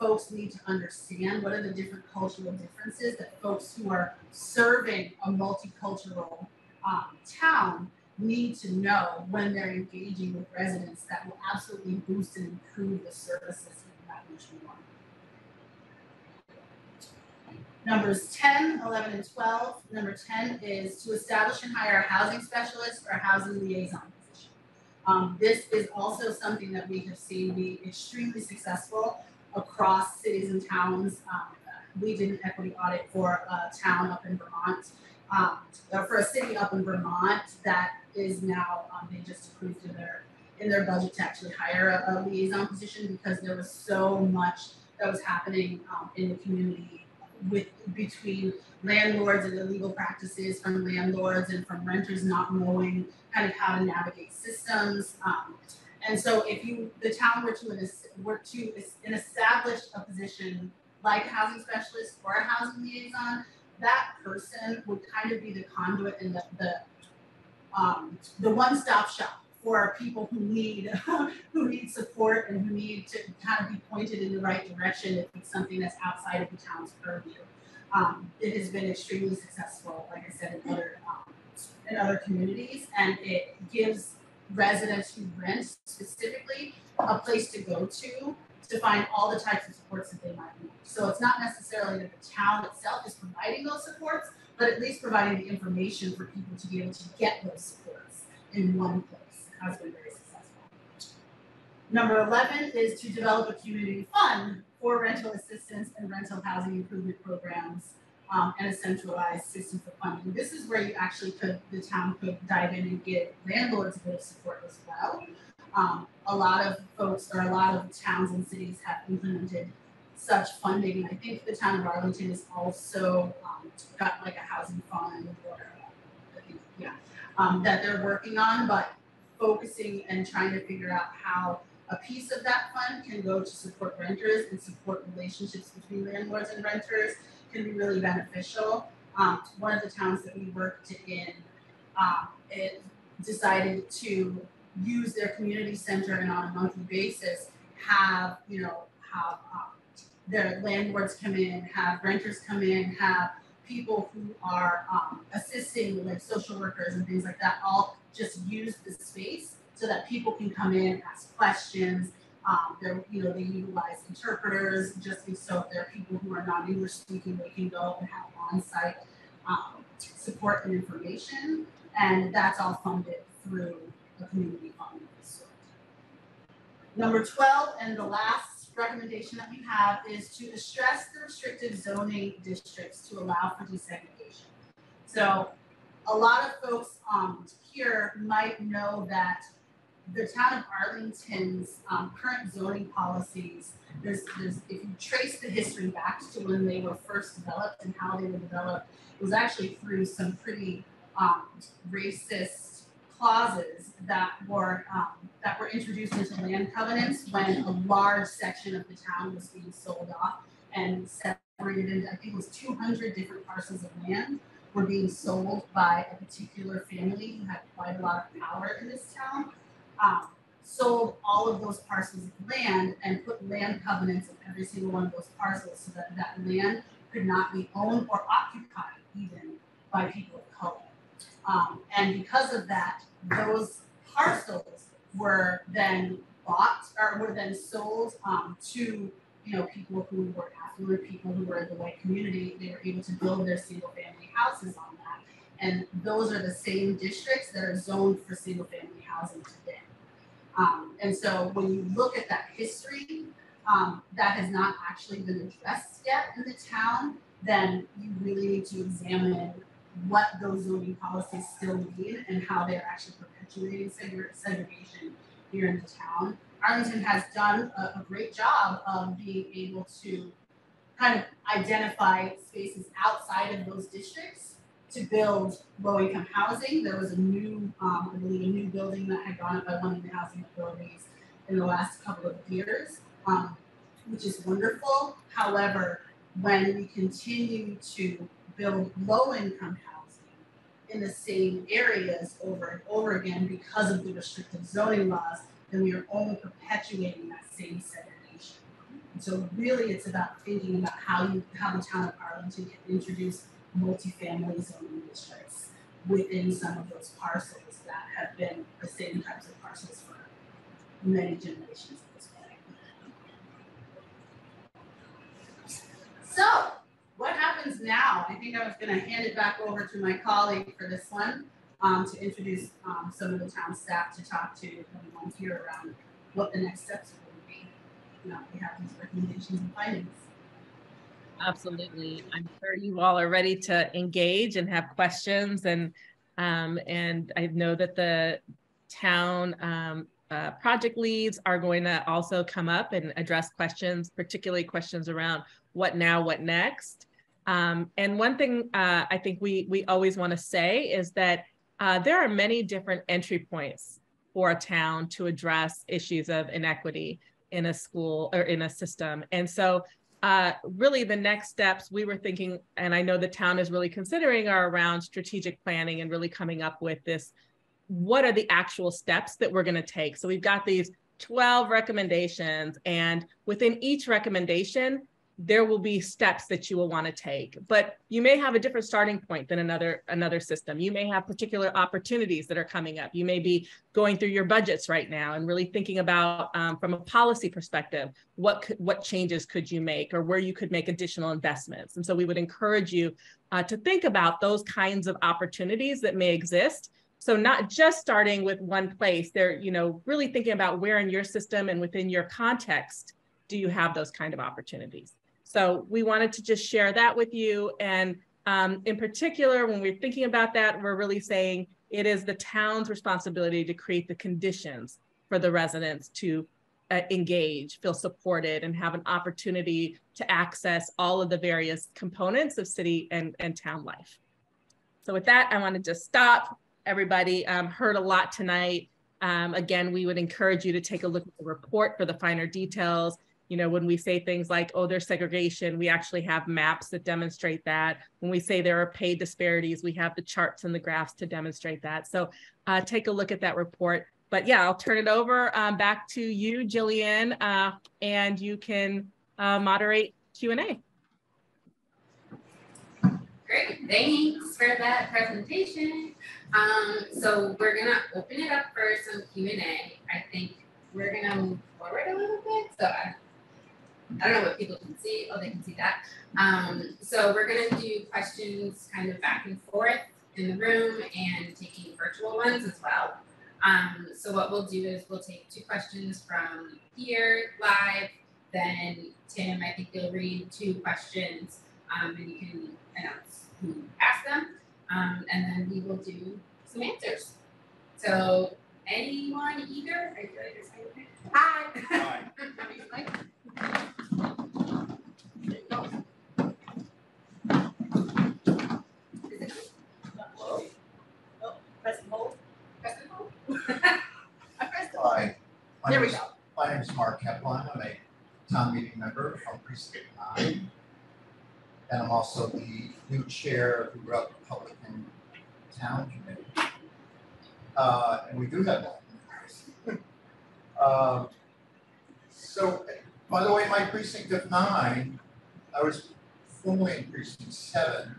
folks need to understand. What are the different cultural differences that folks who are serving a multicultural um, town need to know when they're engaging with residents that will absolutely boost and improve the services that we want. Numbers ten, eleven, and twelve. Number ten is to establish and hire a housing specialist or housing liaison position. Um, this is also something that we have seen be extremely successful across cities and towns. Um, we did an equity audit for a town up in Vermont, um, or for a city up in Vermont that is now, um, they just approved in their, in their budget to actually hire a, a liaison position, because there was so much that was happening um, in the community with between landlords and illegal practices from landlords and from renters not knowing kind of how to navigate systems. Um, And so if you, the town were to, were to an establish a position like a housing specialist or a housing liaison, that person would kind of be the conduit and the, the, um, the one-stop shop for people who need, who need support and who need to kind of be pointed in the right direction if it's something that's outside of the town's purview. Um, it has been extremely successful, like I said, in other, um, in other communities, and it gives residents who rent specifically a place to go to to find all the types of supports that they might need. So it's not necessarily that the town itself is providing those supports, but at least providing the information for people to be able to get those supports in one place has been very successful. Number eleven is to develop a community fund for rental assistance and rental housing improvement programs, Um, and a centralized system for funding. This is where you actually could, the town could dive in and get landlords a bit of support as well. Um, a lot of folks, or a lot of towns and cities have implemented such funding. And I think the town of Arlington has also um, got like a housing fund, or I think, yeah, um, that they're working on, but focusing and trying to figure out how a piece of that fund can go to support renters and support relationships between landlords and renters can be really beneficial. Um, one of the towns that we worked in, um, it decided to use their community center and on a monthly basis have, you know, have um, their landlords come in, have renters come in, have people who are um, assisting, like social workers and things like that, all just use the space so that people can come in, ask questions. Um, they're, you know, they utilize interpreters just so if there are people who are not English speaking, they can go and have on-site um, support and information, and that's all funded through a community fund. Number twelve, and the last recommendation that we have, is to stress the restrictive zoning districts to allow for desegregation. So a lot of folks um, here might know that the town of Arlington's um, current zoning policies, there's, there's, if you trace the history back to when they were first developed and how they were developed, it was actually through some pretty um, racist clauses that were, um, that were introduced into land covenants when a large section of the town was being sold off and separated into, I think it was two hundred different parcels of land were being sold by a particular family who had quite a lot of power in this town. Um, sold all of those parcels of land and put land covenants on every single one of those parcels so that that land could not be owned or occupied even by people of color. Um, and because of that, those parcels were then bought or would have been sold um, to, you know, people who were affluent, people who were in the white community. They were able to build their single family houses on that. And those are the same districts that are zoned for single family housing today. Um, and so when you look at that history, um, that has not actually been addressed yet in the town, then you really need to examine what those zoning policies still mean and how they're actually perpetuating segregation here in the town. Arlington has done a, a great job of being able to kind of identify spaces outside of those districts to build low-income housing. There was a new, um, I believe, a new building that had gone up by one of the housing authorities in the last couple of years, um, which is wonderful. However, when we continue to build low-income housing in the same areas over and over again because of the restrictive zoning laws, then we are only perpetuating that same segregation. And so really it's about thinking about how you, how the town of Arlington can introduce multifamily zoning districts within some of those parcels that have been the same types of parcels for many generations at this point. So what happens now? I think I was going to hand it back over to my colleague for this one um, to introduce um, some of the town staff to talk to everyone here around what the next steps will be now that we have these recommendations and findings. Absolutely. I'm sure you all are ready to engage and have questions. And, um, and I know that the town um, uh, project leads are going to also come up and address questions, particularly questions around what now, what next. Um, and one thing uh, I think we, we always want to say is that uh, there are many different entry points for a town to address issues of inequity in a school or in a system. And so Uh, really the next steps we were thinking, and I know the town is really considering, are around strategic planning and really coming up with this, what are the actual steps that we're going to take? So we've got these twelve recommendations, and within each recommendation, there will be steps that you will want to take, but you may have a different starting point than another, another system. You may have particular opportunities that are coming up. You may be going through your budgets right now and really thinking about um, from a policy perspective, what, could, what changes could you make or where you could make additional investments. And so we would encourage you uh, to think about those kinds of opportunities that may exist. So not just starting with one place, they're, you know, really thinking about where in your system and within your context, do you have those kind of opportunities? So we wanted to just share that with you. And um, in particular, when we're thinking about that, we're really saying it is the town's responsibility to create the conditions for the residents to uh, engage, feel supported, and have an opportunity to access all of the various components of city and, and town life. So with that, I want to just stop. Everybody um, heard a lot tonight. Um, again, we would encourage you to take a look at the report for the finer details. You know, when we say things like, oh, there's segregation, we actually have maps that demonstrate that. When we say there are pay disparities, we have the charts and the graphs to demonstrate that. So uh, take a look at that report. But yeah, I'll turn it over um, back to you, Jillian, uh, and you can uh, moderate Q and A. Great, thanks for that presentation. Um, so we're gonna open it up for some Q and A. I think we're gonna move forward a little bit. So I I don't know what people can see. Oh, they can see that. Um, so we're going to do questions kind of back and forth in the room and taking virtual ones as well. Um, so what we'll do is we'll take two questions from here live. Then Tim, I think you'll read two questions um, and you can announce who asked them. Um, and then we will do some answers. So anyone eager? Are you ready to say anything? Hi. Hi. How do you like? Hi, my there name we is, go. My name is Mark Kaplan. I'm a town meeting member from Precinct nine, and I'm also the new chair of the Republican Town Committee. Uh, and we do have that. uh, so, by the way, my precinct of nine, I was formerly in precinct seven,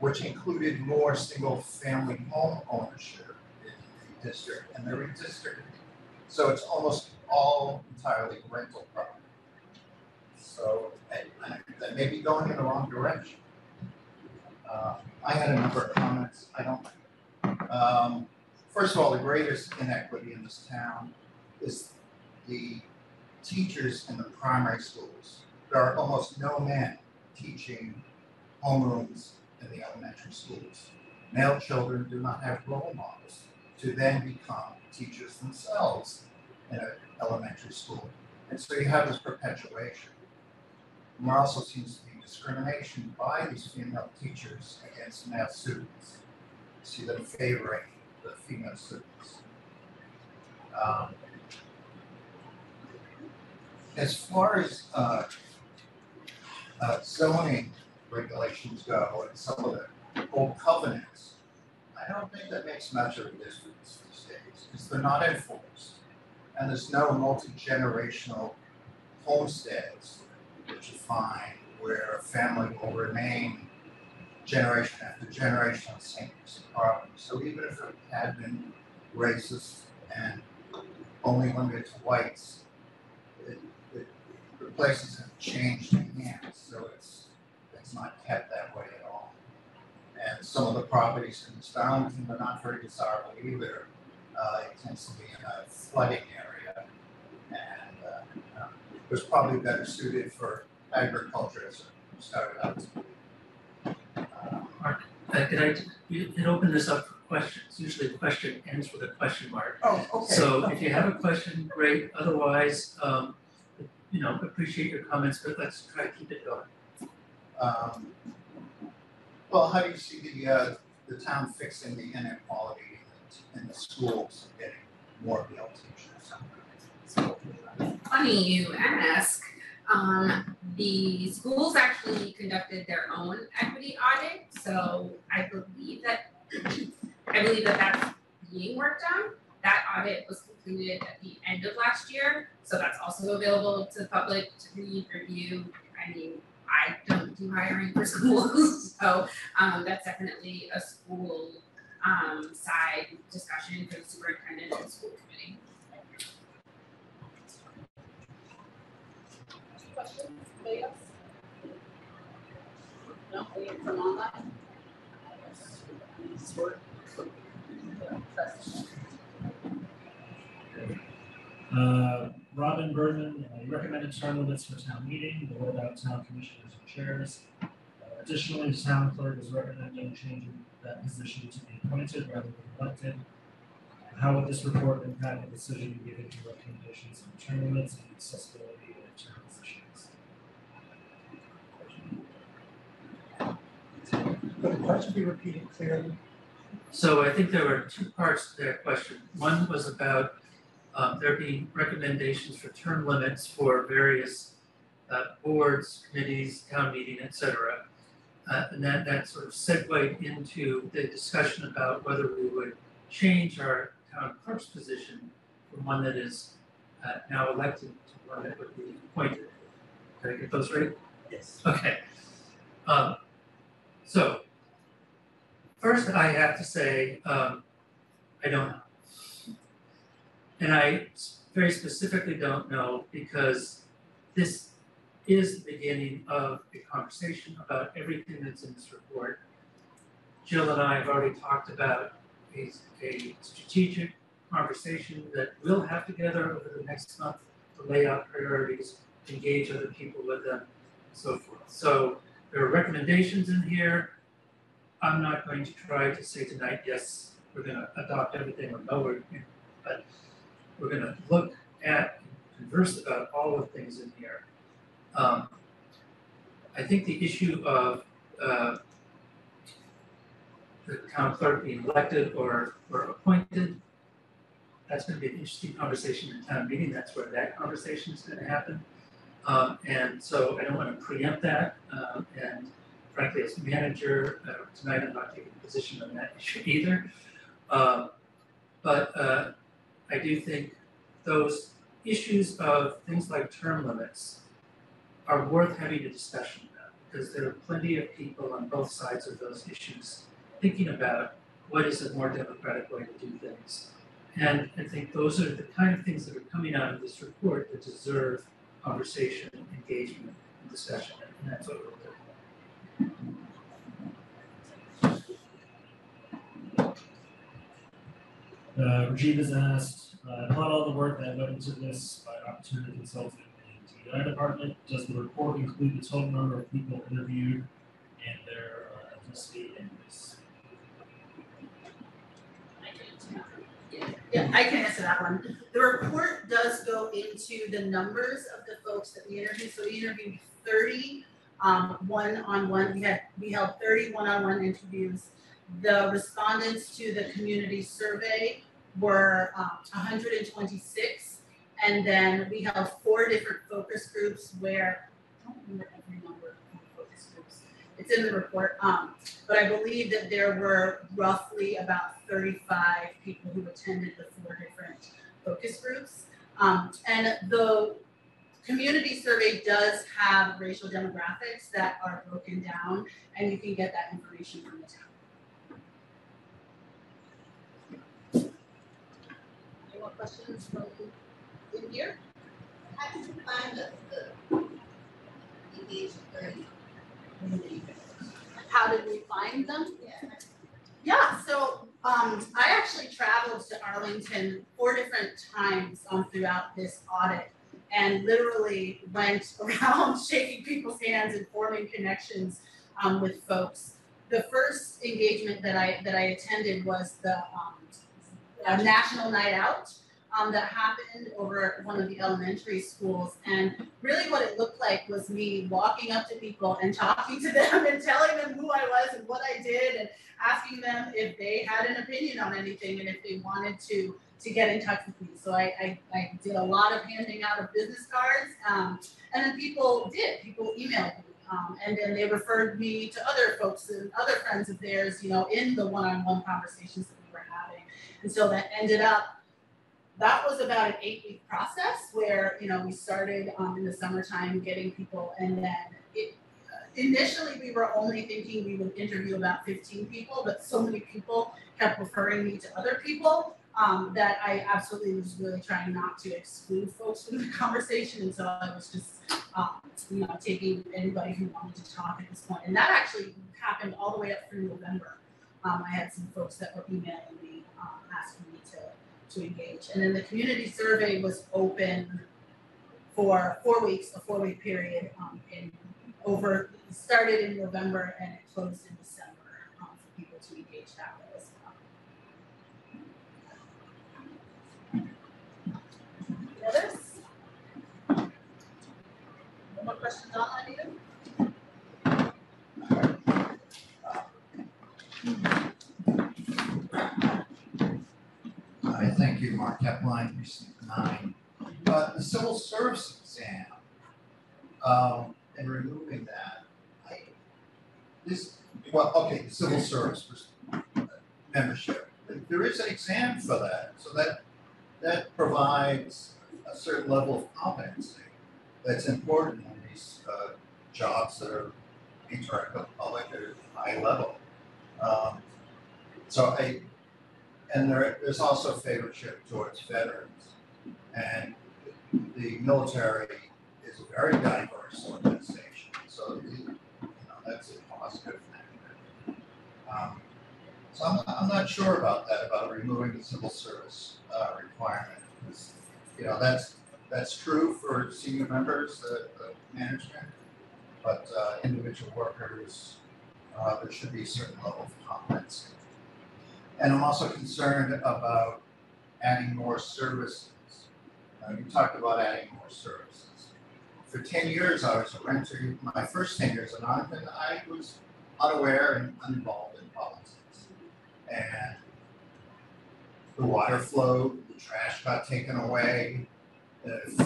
which included more single-family home ownership in the district, and they're redistricted. So it's almost all entirely rental property. So that may be going in the wrong direction. Uh, I had a number of comments. I don't. Um, first of all, the greatest inequity in this town is the teachers in the primary schools. There are almost no men teaching homerooms in the elementary schools. Male children do not have role models to then become teachers themselves in an elementary school. And so you have this perpetuation. And there also seems to be discrimination by these female teachers against male students. You see them favoring the female students. Um, as far as uh, uh, zoning regulations go and some of the old covenants, I don't think that makes much of a difference these days because they're not enforced. And there's no multi-generational homesteads that you find where a family will remain generation after generation on the same piece of property. So even if it had been racist and only limited to whites, it, it, the places have changed hands, so it's it's not kept that way at all. And some of the properties in East Arlington are not very desirable either. Uh, it tends to be in a flooding area, and uh, you know, it was probably better suited for agriculture as it started out. Um, Mark, uh, did I you did open this up for questions? Usually, the question ends with a question mark. Oh, okay. So okay. If you have a question, great. Otherwise, um, you know, appreciate your comments, but let's try to keep it going. Um, well, how do you see the uh, the town fixing the inequality in the schools and getting more male teachers? Funny you ask. Um, the schools actually conducted their own equity audit, so I believe that I believe that that's being worked on. That audit was completed at the end of last year, so that's also available to the public to read, review. I mean, I don't do hiring for schools, so um, that's definitely a school um, side discussion for the superintendent and school committee. Questions? Anybody else? No, anyone from online? Uh, Robin Berman, uh, recommended term limits for town meeting, the rolled out town commissioners and chairs. Uh, additionally, the town clerk is recommending changing that position to be appointed rather than elected. How would this report impact the decision given to recommendations on term limits and accessibility of term positions? Could the question be repeated clearly? So I think there were two parts to that question. One was about Um, there being recommendations for term limits for various uh, boards, committees, town meeting, et cetera. Uh, and that, that sort of segued into the discussion about whether we would change our town clerk's position from one that is uh, now elected to one that would be appointed. Did I get those right? Yes. Okay. Um, so first I have to say um, I don't know. And I very specifically don't know because this is the beginning of a conversation about everything that's in this report. Jill and I have already talked about a, a strategic conversation that we'll have together over the next month to lay out priorities, engage other people with them, and so forth. So there are recommendations in here. I'm not going to try to say tonight, yes, we're going to adopt everything or no, we're, but we're going to look at and converse about all the things in here. Um, I think the issue of uh, the town clerk being elected or, or appointed, that's going to be an interesting conversation in town meeting. That's where that conversation is going to happen. Um, and so I don't want to preempt that. Um, and frankly, as manager, uh, tonight I'm not taking a position on that issue either. Um, but uh, I do think those issues of things like term limits are worth having a discussion about because there are plenty of people on both sides of those issues thinking about what is a more democratic way to do things And I think those are the kind of things that are coming out of this report that deserve conversation, engagement, and discussion, and that's what we're doing. Uh, Regina's asked, uh, not all the work that went into this by Opportunity Consulting and the D I department, does the report include the total number of people interviewed and their uh, ethnicity and race? Yeah, I can answer that one. The report does go into the numbers of the folks that we interviewed. So we interviewed thirty um, one-on-one. We had we held thirty one-on-one interviews. The respondents to the community survey were um, one hundred twenty-six, and then we held four different focus groups where I don't remember every number of focus groups. It's in the report, um, but I believe that there were roughly about thirty-five people who attended the four different focus groups. Um, and the community survey does have racial demographics that are broken down, and you can get that information from the town. More questions from in here? How did you find us to engage thirty? How did we find them? Yeah, yeah so um, I actually traveled to Arlington four different times um, throughout this audit and literally went around shaking people's hands and forming connections um, with folks. The first engagement that I, that I attended was the um, a national night out um, that happened over at one of the elementary schools. And really what it looked like was me walking up to people and talking to them and telling them who I was and what I did and asking them if they had an opinion on anything and if they wanted to to get in touch with me. So I, I, I did a lot of handing out of business cards. Um, and then people did, people emailed me. Um, and then they referred me to other folks and other friends of theirs, you know, in the one-on-one conversations that we were having. And so that ended up, that was about an eight week process where, you know, we started um, in the summertime getting people. And then it, initially we were only thinking we would interview about fifteen people, but so many people kept referring me to other people um, that I absolutely was really trying not to exclude folks from the conversation. And so I was just, um, you know, taking anybody who wanted to talk at this point. And that actually happened all the way up through November. Um, I had some folks that were emailing me, um, asking me to, to engage. And then the community survey was open for four weeks, a four week period, um, in over, started in November and it closed in December um, for people to engage that way as well. Any others? No more questions on that either? I thank you, Mark Kepline, Precinct nine. But the civil service exam um, and removing that, I, this, well, okay, the civil service membership. There is an exam for that, so that that provides a certain level of competency that's important in these uh, jobs that are interact with the public at a high level. Um, so I, and there, there's also favoritism towards veterans, and the military is a very diverse organization, so you know, that's a positive thing. Um, so I'm, I'm not sure about that, about removing the civil service uh, requirement, because you know that's that's true for senior members, the, the management, but uh, individual workers. Uh, there should be a certain level of competency. And I'm also concerned about adding more services. Uh, you talked about adding more services. For ten years, I was a renter. My first ten years in Arlington, I was unaware and uninvolved in politics. And the water flowed, the trash got taken away. If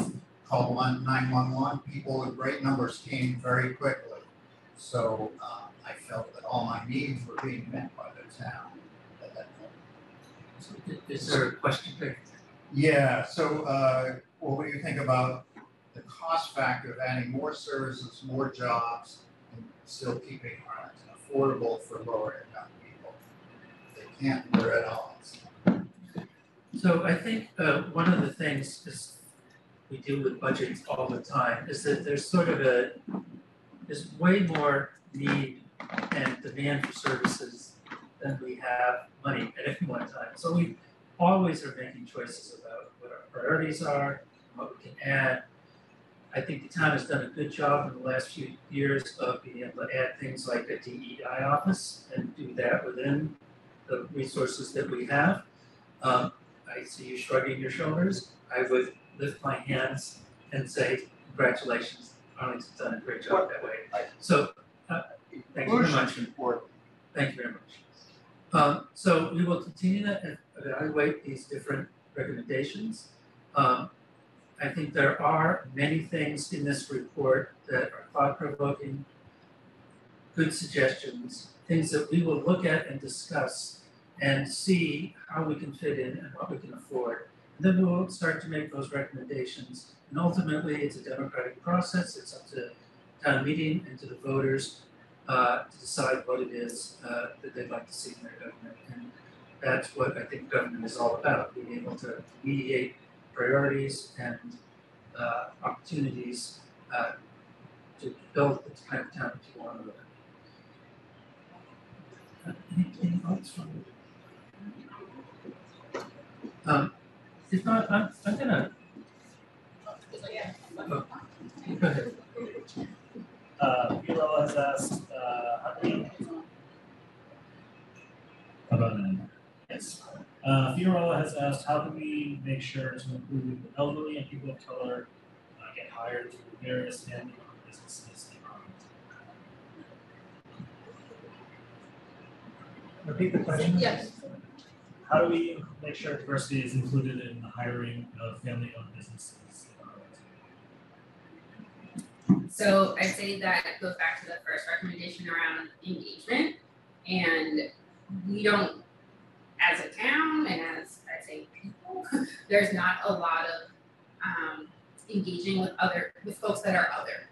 called nine one one, people in great numbers came very quickly. So um, I felt that all my needs were being met by the town at that point. So is there a question there? Yeah, so uh, well, what do you think about the cost factor of adding more services, more jobs, and still keeping Arlington affordable for lower income people? They can't wear it all. So I think uh, one of the things is we deal with budgets all the time is that there's sort of a, there's way more need and demand for services than we have money at any one time. So we always are making choices about what our priorities are, what we can add. I think the town has done a good job in the last few years of being able to add things like a D E I office and do that within the resources that we have. Um, I see you shrugging your shoulders. I would lift my hands and say, congratulations, Arlington's done a great job that way. So uh, thank you very much. Thank you very much. Um, so we will continue to evaluate these different recommendations. Um, I think there are many things in this report that are thought-provoking, good suggestions, things that we will look at and discuss and see how we can fit in and what we can afford. And then we'll start to make those recommendations. And ultimately, it's a democratic process. It's up to town meeting and to the voters uh, to decide what it is uh, that they'd like to see in their government. And that's what I think government is all about, being able to mediate priorities and uh, opportunities uh, to build the kind of town that you want to live in. Anything else from you? Um, if not, I'm, I'm going to. Oh, go ahead. Uh, Milo has asked uh, how many. How about nine? Yes. Uh, Fiorella has asked, how do we make sure to improve the elderly and people of color uh, get hired through various family businesses in Arlington? Repeat the question. Yes. How do we make sure diversity is included in the hiring of family-owned businesses in Arlington? So I'd say that goes back to the first recommendation around engagement, and we don't. As a town and as I say people, there's not a lot of um, engaging with other with folks that are other,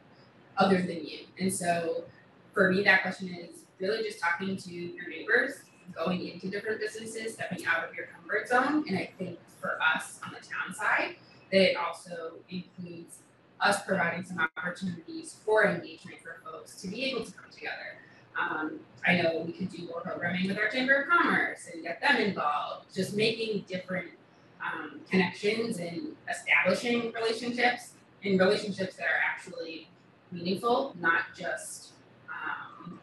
other than you. And so for me, that question is really just talking to your neighbors, going into different businesses, stepping out of your comfort zone. And I think for us on the town side, that it also includes us providing some opportunities for engagement for folks to be able to come together. Um, I know we could do more programming with our Chamber of Commerce and get them involved, just making different um, connections and establishing relationships and relationships that are actually meaningful, not just, um,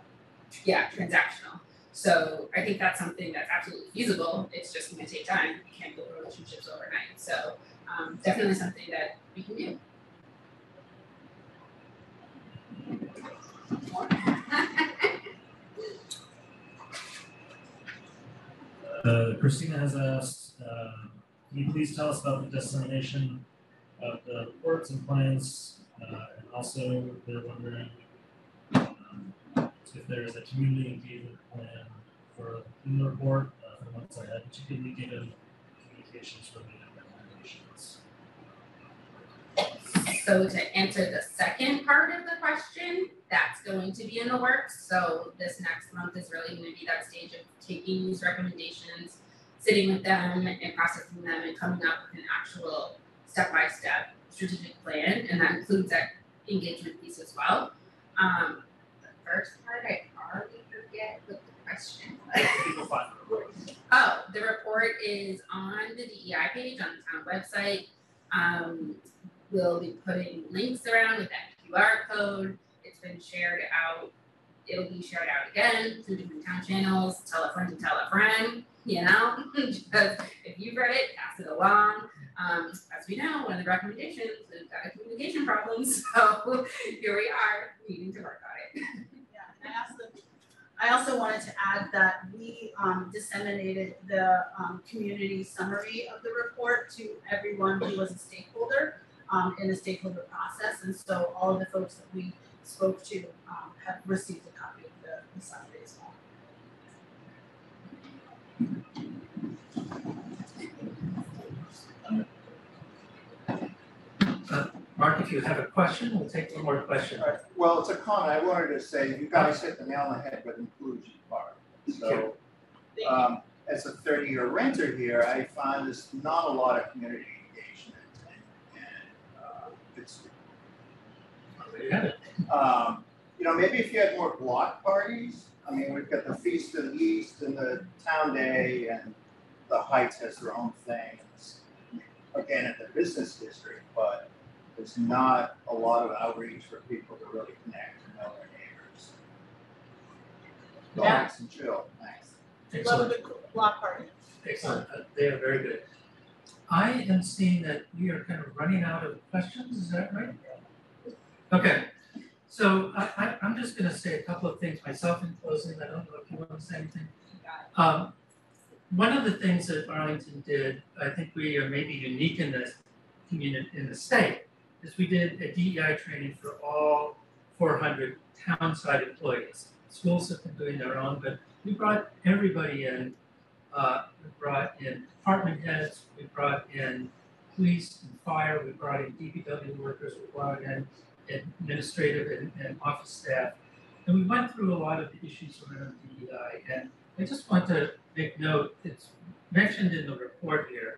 yeah, transactional. So I think that's something that's absolutely feasible. It's just going to take time. You can't build relationships overnight. So um, definitely something that we can do. Uh, Christina has asked, uh, can you please tell us about the dissemination of the reports and plans? Uh, and also, they're wondering um, if there is a community engagement plan for in the report uh, for once I had particularly given communications for the recommendations. So to answer the second part of the question, that's going to be in the works. So this next month is really going to be that stage of taking these recommendations, sitting with them and processing them and coming up with an actual step-by-step strategic plan. And that includes that engagement piece as well. Um, the first part, I already forget what the question was. Oh, the report is on the D E I page on the town website. Um, we'll be putting links around with that Q R code. Been shared out, it'll be shared out again through different town channels. Tell a friend to tell a friend, you know, because if you've read it, pass it along. Um, as we know, one of the recommendations is we've got a communication problem, so here we are needing to work on it. Yeah, and I also, I also wanted to add that we um, disseminated the um, community summary of the report to everyone who was a stakeholder um, in the stakeholder process, and so all of the folks that we spoke to um, have received a copy of the, the summary as well. Uh, Mark, if you have a question, we'll take one more question. Right. Well, it's a comment. I wanted to say you guys hit the nail on the head with inclusion part. So um, as a thirty-year renter here, I find there's not a lot of community engagement and, and uh, it's um, you know, maybe if you had more block parties. I mean, we've got the Feast of the East and the Town Day, and the Heights has their own thing. It's, again, at the business district, but there's not a lot of outreach for people to really connect and know their neighbors. Yeah. Nice and chill. Nice. Excellent. Love the block parties. Excellent. Uh, they are very good. I am seeing that we are kind of running out of questions. Is that right? Okay. So I, I, I'm just going to say a couple of things myself in closing. I don't know if you want to say anything. Um, one of the things that Arlington did, I think we are maybe unique in this community, in the state, is we did a D E I training for all four hundred townside employees. Schools have been doing their own, but we brought everybody in. Uh, we brought in department heads. We brought in police and fire. We brought in D P W workers. We brought in administrative and, and office staff. And we went through a lot of the issues around D E I. And I just want to make note, it's mentioned in the report here,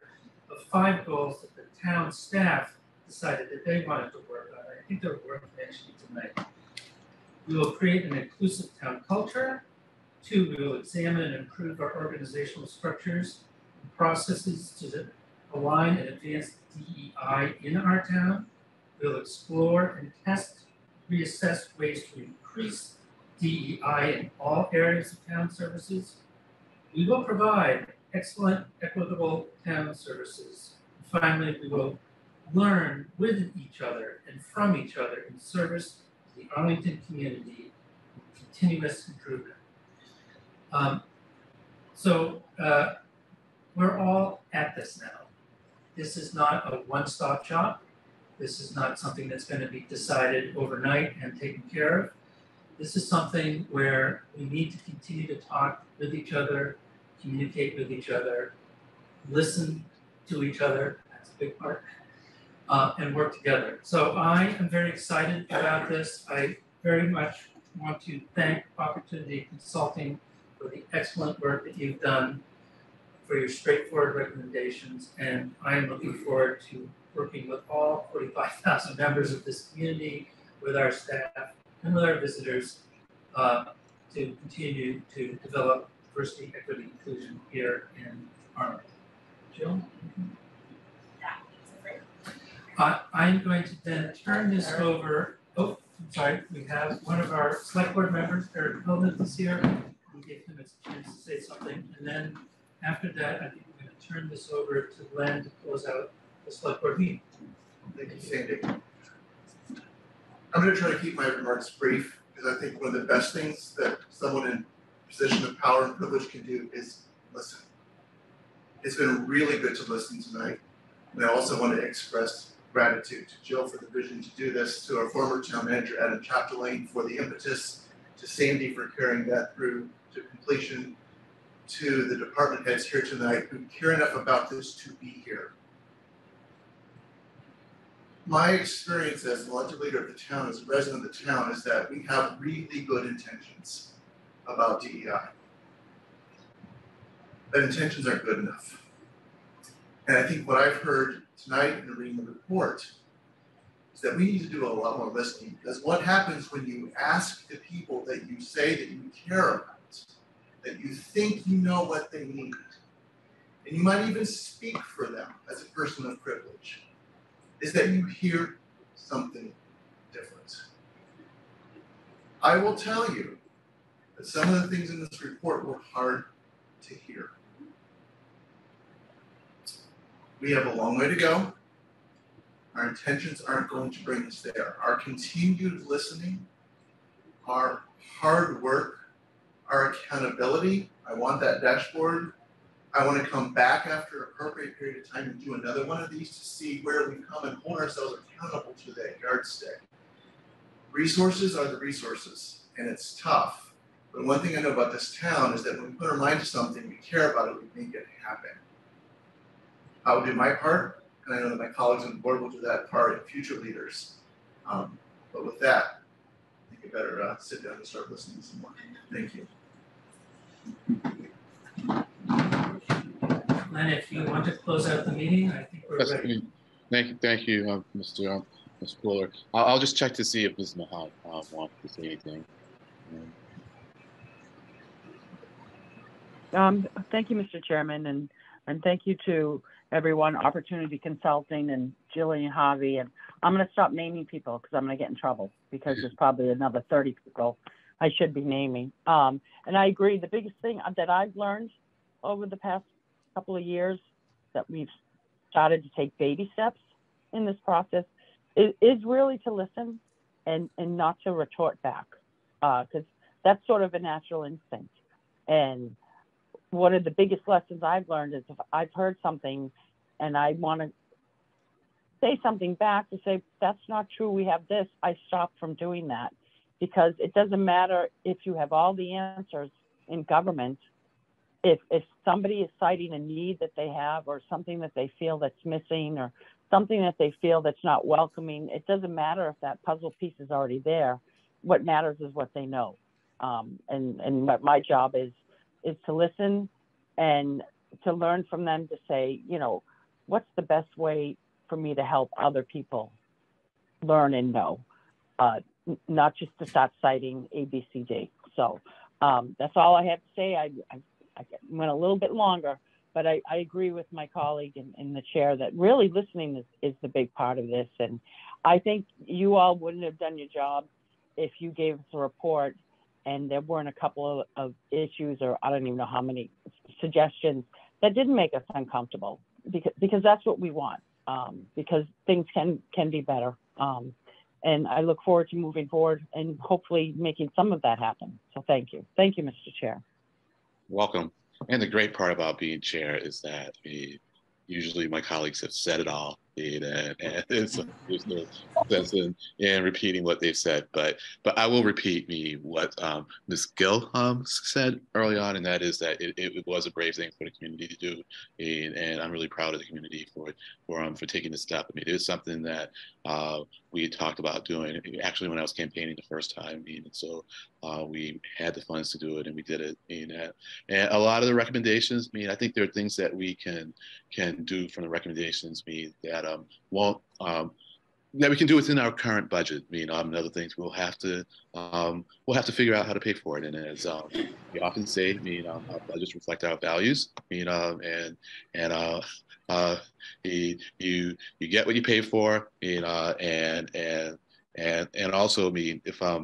of five goals that the town staff decided that they wanted to work on. I think they're worth mentioning tonight. We will create an inclusive town culture. Two, we will examine and improve our organizational structures and processes to align and advance D E I in our town. We'll explore and test, reassess ways to increase D E I in all areas of town services. We will provide excellent, equitable town services. And finally, we will learn with each other and from each other in service to the Arlington community with continuous improvement. Um, so uh, we're all at this now. This is not a one-stop shop. This is not something that's going to be decided overnight and taken care of. This is something where we need to continue to talk with each other, communicate with each other, listen to each other, that's a big part, uh, and work together. So I am very excited about this. I very much want to thank Opportunity Consulting for the excellent work that you've done, for your straightforward recommendations, and I am looking forward to working with all forty-five thousand members of this community, with our staff, and with our visitors uh, to continue to develop diversity, equity, inclusion here in Arlington. Jill? Uh, I'm going to then turn this over. Oh, I'm sorry. We have one of our select board members, Eric Helmuth, is here. We'll give him a chance to say something. And then after that, I think we're going to turn this over to Glenn to close out Select Board meeting. Thank you, Sandy. I'm going to try to keep my remarks brief because I think one of the best things that someone in a position of power and privilege can do is listen. It's been really good to listen tonight, and I also want to express gratitude to Jill for the vision to do this, to our former town manager Adam Chapdelaine for the impetus, to Sandy for carrying that through to completion, to the department heads here tonight who care enough about this to be here. My experience as the elected leader of the town, as a resident of the town, is that we have really good intentions about D E I. But intentions aren't good enough. And I think what I've heard tonight in reading the report is that we need to do a lot more listening, because what happens when you ask the people that you say that you care about, that you think you know what they need, and you might even speak for them as a person of privilege, is that you hear something different. I will tell you that some of the things in this report were hard to hear. We have a long way to go. Our intentions aren't going to bring us there. Our continued listening, our hard work, our accountability. I want that dashboard. I want to come back after an appropriate period of time and do another one of these to see where we've come and hold ourselves accountable to that yardstick. Resources are the resources, and it's tough. But one thing I know about this town is that when we put our mind to something, we care about it, we make it happen. I will do my part, and I know that my colleagues on the board will do that part, and future leaders. Um, but with that, I think you better uh, sit down and start listening some more. Thank you. Glenn, if you want to close out the meeting, I think we're ready. Thank you, thank you, uh, Mister Um, Miz Pooler. I'll, I'll just check to see if Miz Mahal uh, wants to say anything. Um, thank you, Mister Chairman, and and thank you to everyone, Opportunity Consulting and Jill Harvey. And I'm going to stop naming people because I'm going to get in trouble because there's probably another thirty people I should be naming. Um, and I agree. The biggest thing that I've learned over the past couple of years that we've started to take baby steps in this process is, is really to listen and, and not to retort back, because uh, that's sort of a natural instinct. And one of the biggest lessons I've learned is if I've heard something and I want to say something back to say, that's not true, we have this, I stop from doing that. Because it doesn't matter if you have all the answers in government, if, if somebody is citing a need that they have or something that they feel that's missing or something that they feel that's not welcoming, it doesn't matter if that puzzle piece is already there. What matters is what they know. Um, and, and what my job is, is to listen and to learn from them to say, you know, what's the best way for me to help other people learn and know? Uh, not just to start citing A B C D. So um, that's all I have to say. I, I, I went a little bit longer, but I, I agree with my colleague in, in the chair that really listening is, is the big part of this. And I think you all wouldn't have done your job if you gave us a report and there weren't a couple of, of issues, or I don't even know how many suggestions that didn't make us uncomfortable, because, because that's what we want, um, because things can, can be better. Um, And I look forward to moving forward and hopefully making some of that happen. So thank you. Thank you, Mister Chair. Welcome. And the great part about being chair is that we, usually my colleagues have said it all, and, and, and so there's no sense in, in repeating what they've said. But but I will repeat me what um, Miz Gill um, said early on, and that is that it, it was a brave thing for the community to do, and, and I'm really proud of the community for for um, for taking this step. I mean, it is something that uh, we had talked about doing actually when I was campaigning the first time, and so uh, we had the funds to do it, and we did it. And, uh, and a lot of the recommendations, I mean, I think there are things that we can can do from the recommendations, I mean, that um, won't um, that we can do within our current budget. I mean, um, and other things we'll have to um, we'll have to figure out how to pay for it. And as um, we often say, I mean, um, our budgets reflect our values. I mean, um, and and. Uh, Uh, you you get what you pay for, you know, and and and and also, I mean, if um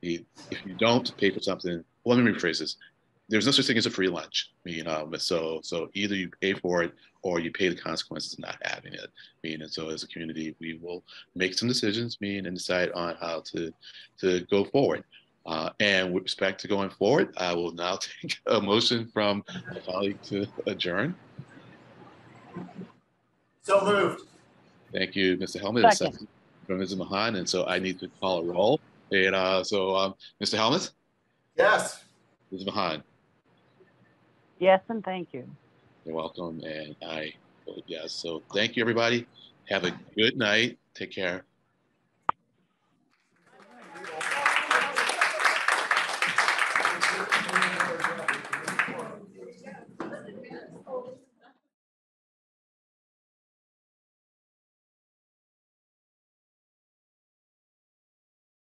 if you don't pay for something, well, let me rephrase this. There's no such thing as a free lunch, you know. So so either you pay for it or you pay the consequences of not having it. I mean, and so as a community, we will make some decisions, I mean, and decide on how to to go forward. Uh, and with respect to going forward, I will now take a motion from my colleague to adjourn. So moved. Thank you, Mister Helmuth. Second. From Miz Mahan, and so I need to call a roll. And uh, so, um, Mister Helmuth? Yes. Miz Mahan? Yes, and thank you. You're welcome, and I vote yes. So thank you, everybody. Have a good night. Take care.